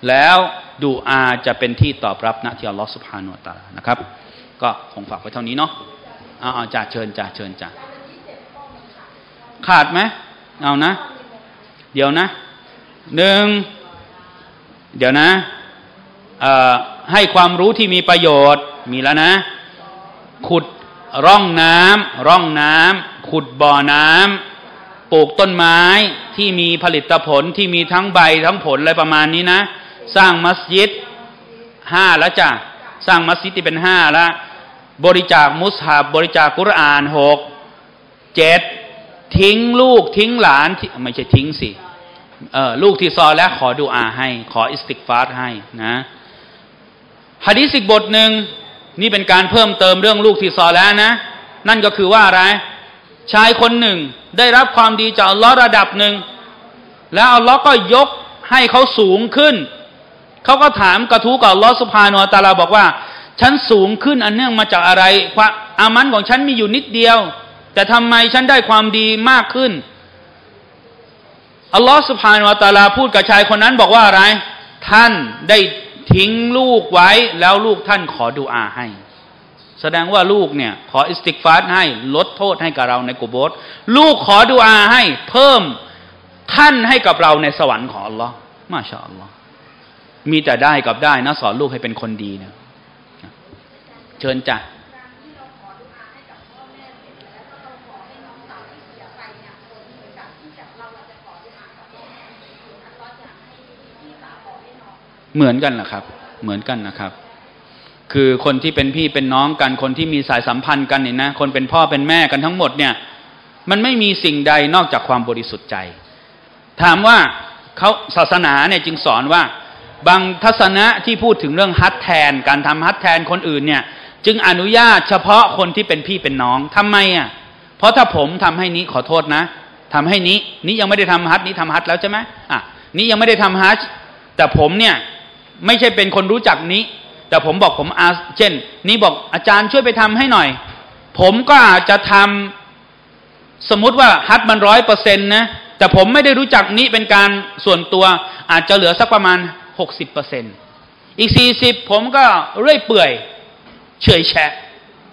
แล้วดุอาจะเป็นที่ตอบรับนะที่อัลลอฮฺซุบฮานะฮูวะตะอาลานะครับก็คงฝากไว้เท่านี้เนาะจ่าเชิญจ่าขาดไหมเอานะเดี๋ยวนะให้ความรู้ที่มีประโยชน์มีแล้วนะขุดร่องน้ำขุดบ่อน้ำปลูกต้นไม้ที่มีผลิตผลที่มีทั้งใบทั้งผลอะไรประมาณนี้นะสร้างมัสยิด5แล้วจ้ะสร้างมัสยิดที่เป็น5แล้วบริจาคมุสฮับบริจาคกุรอาน6 7ทิ้งลูกทิ้งหลานไม่ใช่ทิ้งสิลูกที่ซอและขอดุอาให้ขออิสติกฟารให้นะหะดีษอีกบทหนึ่งนี่เป็นการเพิ่มเติมเรื่องลูกที่ซอและนะนั่นก็คือว่าอะไรชายคนหนึ่งได้รับความดีจากอัลลอฮ์ระดับหนึ่งแล้วอัลลอฮ์ก็ยกให้เขาสูงขึ้นเขาก็ถามกระทู้กับอัลลอฮ์ซุบฮานะฮูวะตะอาลาบอกว่าฉันสูงขึ้นอันเนื่องมาจากอะไรความอามันของฉันมีอยู่นิดเดียวแต่ทำไมฉันได้ความดีมากขึ้นอัลลอฮฺซุบฮานะฮูวะตะอาลาพูดกับชายคนนั้นบอกว่าอะไรท่านได้ทิ้งลูกไว้แล้วลูกท่านขอดุอาให้แสดงว่าลูกเนี่ยขออิสติกฟารให้ลดโทษให้กับเราในกุโบร์ลูกขอดุอาให้เพิ่มขั้นให้กับเราในสวรรค์ของอัลลอฮฺมาชาอัลลอฮฺมีแต่ได้กับได้นะสอนลูกให้เป็นคนดีนะเชิญจ้ะเหมือนกันแหละครับเหมือนกันนะครับคือคนที่เป็นพี่เป็นน้องกันคนที่มีสายสัมพันธ์กันเนี่ยนะคนเป็นพ่อเป็นแม่กันทั้งหมดเนี่ยมันไม่มีสิ่งใดนอกจากความบริสุทธิ์ใจถามว่าเขาศาสนาเนี่ยจึงสอนว่าบางทัศนะที่พูดถึงเรื่องฮัตแทนการทำฮัตแทนคนอื่นเนี่ยจึงอนุญาตเฉพาะคนที่เป็นพี่เป็นน้องทำไมอ่ะเพราะถ้าผมทำให้นี้ขอโทษนะทำให้นี้ยังไม่ได้ทำฮัตนี้ทำฮัตแล้วใช่ไหมนี้ยังไม่ได้ทำฮัตแต่ผมเนี่ย ไม่ใช่เป็นคนรู้จักนี้แต่ผมบอกผมเช่นนี้บอกอาจารย์ช่วยไปทำให้หน่อยผมก็อาจจะทำสมมุติว่าฮัทมัน100%นะแต่ผมไม่ได้รู้จักนี้เป็นการส่วนตัวอาจจะเหลือสักประมาณ60%อีก40ผมก็เรื่อยเปื่อยเฉยแฉะ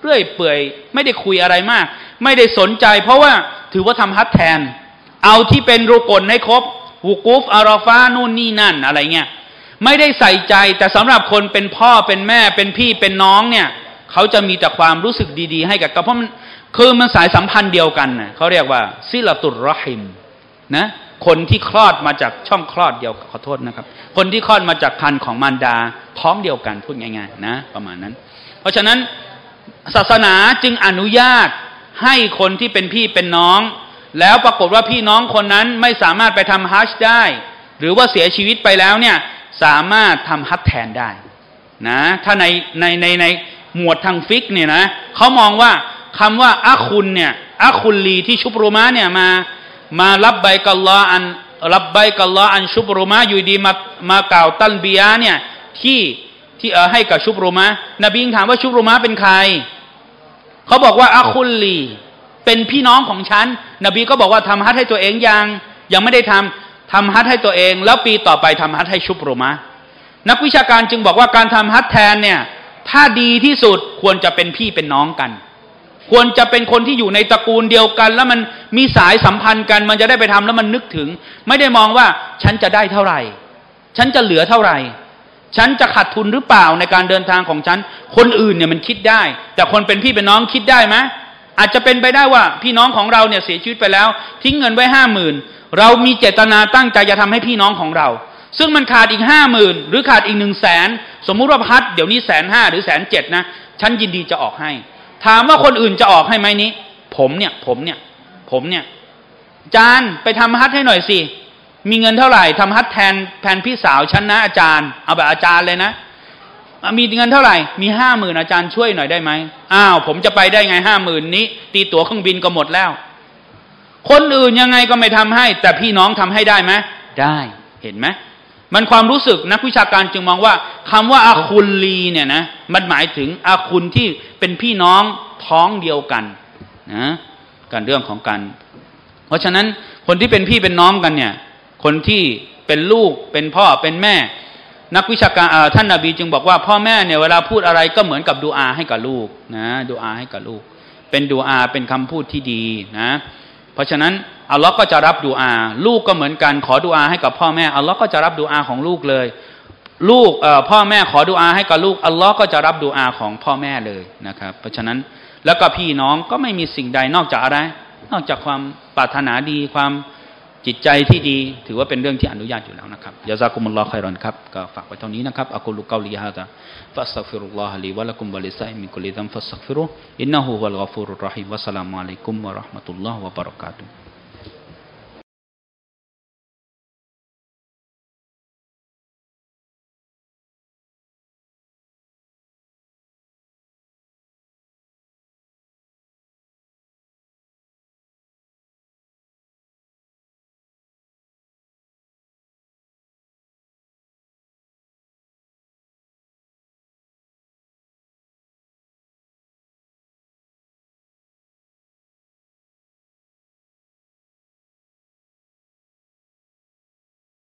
เรื่อยเปื่อยไม่ได้คุยอะไรมากไม่ได้สนใจเพราะว่าถือว่าทำฮัทแทนเอาที่เป็นรุกลให้ครบวูกูฟอาราฟานู่นนี่นั่นอะไรเงี้ยไม่ได้ใส่ใจแต่สำหรับคนเป็นพ่อเป็นแม่เป็นพี่เป็นน้องเนี่ยเขาจะมีแต่ความรู้สึกดีๆให้กับเพราะมันคือมันสายสัมพันธ์เดียวกันนะเขาเรียกว่าซิลาตุรรอฮิมนะคนที่คลอดมาจากช่องคลอดเดียวขอโทษนะครับคนที่คลอดมาจากพันธุ์ของมารดาท้องเดียวกันพูดง่ายๆนะประมาณนั้นเพราะฉะนั้นศาสนาจึงอนุญาตให้คนที่เป็นพี่เป็นน้องแล้วปรากฏว่าพี่น้องคนนั้นไม่สามารถไปทำฮัจญ์ได้หรือว่าเสียชีวิตไปแล้วเนี่ยสามารถทำฮัจญ์แทนได้นะถ้าในหมวดทางฟิกเนี่ยนะเขามองว่าคำว่าอะคุณเนี่ยอะคุณลีที่ชุบรูมะเนี่ยมารับใบกัลลออันรับใบกัลลออันชุบรูมะอยู่ดีมากล่าวตันบียะเนี่ยที่ให้กับชุบรูมะนบีถามว่าชุบรูมะเป็นใครเขาบอกว่าอะคุลลีเป็นพี่น้องของฉันนบีก็บอกว่าทำฮัจญ์ให้ตัวเองยังไม่ได้ทำฮัจญ์ให้ตัวเองแล้วปีต่อไปทำฮัจญ์ให้ชุบรูมะนักวิชาการจึงบอกว่าการทำฮัจญ์แทนเนี่ยถ้าดีที่สุดควรจะเป็นพี่เป็นน้องกันควรจะเป็นคนที่อยู่ในตระกูลเดียวกันแล้วมันมีสายสัมพันธ์กันมันจะได้ไปทำแล้วมันนึกถึงไม่ได้มองว่าฉันจะได้เท่าไหร่ฉันจะเหลือเท่าไหร่ฉันจะขาดทุนหรือเปล่าในการเดินทางของฉันคนอื่นเนี่ยมันคิดได้แต่คนเป็นพี่เป็นน้องคิดได้ไหมอาจจะเป็นไปได้ว่าพี่น้องของเราเนี่ยเสียชีวิตไปแล้วทิ้งเงินไว้50,000เรามีเจตนาตั้งใจจะทำให้พี่น้องของเราซึ่งมันขาดอีก50,000หรือขาดอีก100,000สมมุติว่าพัดเดี๋ยวนี้150,000หรือ170,000นะฉันยินดีจะออกให้ถามว่าคนอื่นจะออกให้ไหมนี้ผมเนี่ยอาจารย์ไปทำฮัจญ์ให้หน่อยสิมีเงินเท่าไหร่ทำฮัจญ์แทนพี่สาวฉันนะอาจารย์เอาแบบอาจารย์เลยนะมีเงินเท่าไหร่มี50,000อาจารย์ช่วยหน่อยได้ไหมอ้าวผมจะไปได้ไง50,000นี้ตีตั๋วเครื่องบินก็หมดแล้วคนอื่นยังไงก็ไม่ทำให้แต่พี่น้องทำให้ได้ไหมได้เห็นไหมมันความรู้สึกนักวิชาการจึงมองว่าคำว่าอาคุลลีเนี่ยนะมันหมายถึงอาคุณที่เป็นพี่น้องท้องเดียวกันนะการเรื่องของกันเพราะฉะนั้นคนที่เป็นพี่เป็นน้องกันเนี่ยคนที่เป็นลูกเป็นพ่อเป็นแม่นักวิชาการท่านนบีจึงบอกว่าพ่อแม่เนี่ยเวลาพูดอะไรก็เหมือนกับดูอาให้กับลูกนะดูอาให้กับลูกเป็นดูอาเป็นคำพูดที่ดีนะเพราะฉะนั้นอัลลอฮ์ก็จะรับดูอาลูกก็เหมือนกันขอดูอาให้กับพ่อแม่อัลลอฮ์ก็จะรับดูอาของลูกเลยลูกพ่อแม่ขอดูอาให้กับลูกอัลลอฮ์ก็จะรับดูอาของพ่อแม่เลยนะครับเพราะฉะนั้นแล้วก็พี่น้องก็ไม่มีสิ่งใดนอกจากอะไรนอกจากความปรารถนาดีความจิตใจที่ดีถือว่าเป็นเรื่องที่อนุญาตอยู่แล้วนะครับยะซากุมุลลอฮุค็อยรอนครับก็ฝากไว้เท่านี้นะครับอะกูลุกอลีฮาซาฟัสตัฆฟิรุลลอฮะลีวะละกุมวะลิซาอิมินกุลิซัมฟัสตัฆฟิรุอินนะฮูวัลฆอฟูรุรเราะฮีมวัสสลามุอะลัยกุมวะเราะห์มะตุลลอฮ์วะบะเราะกาตุฮ์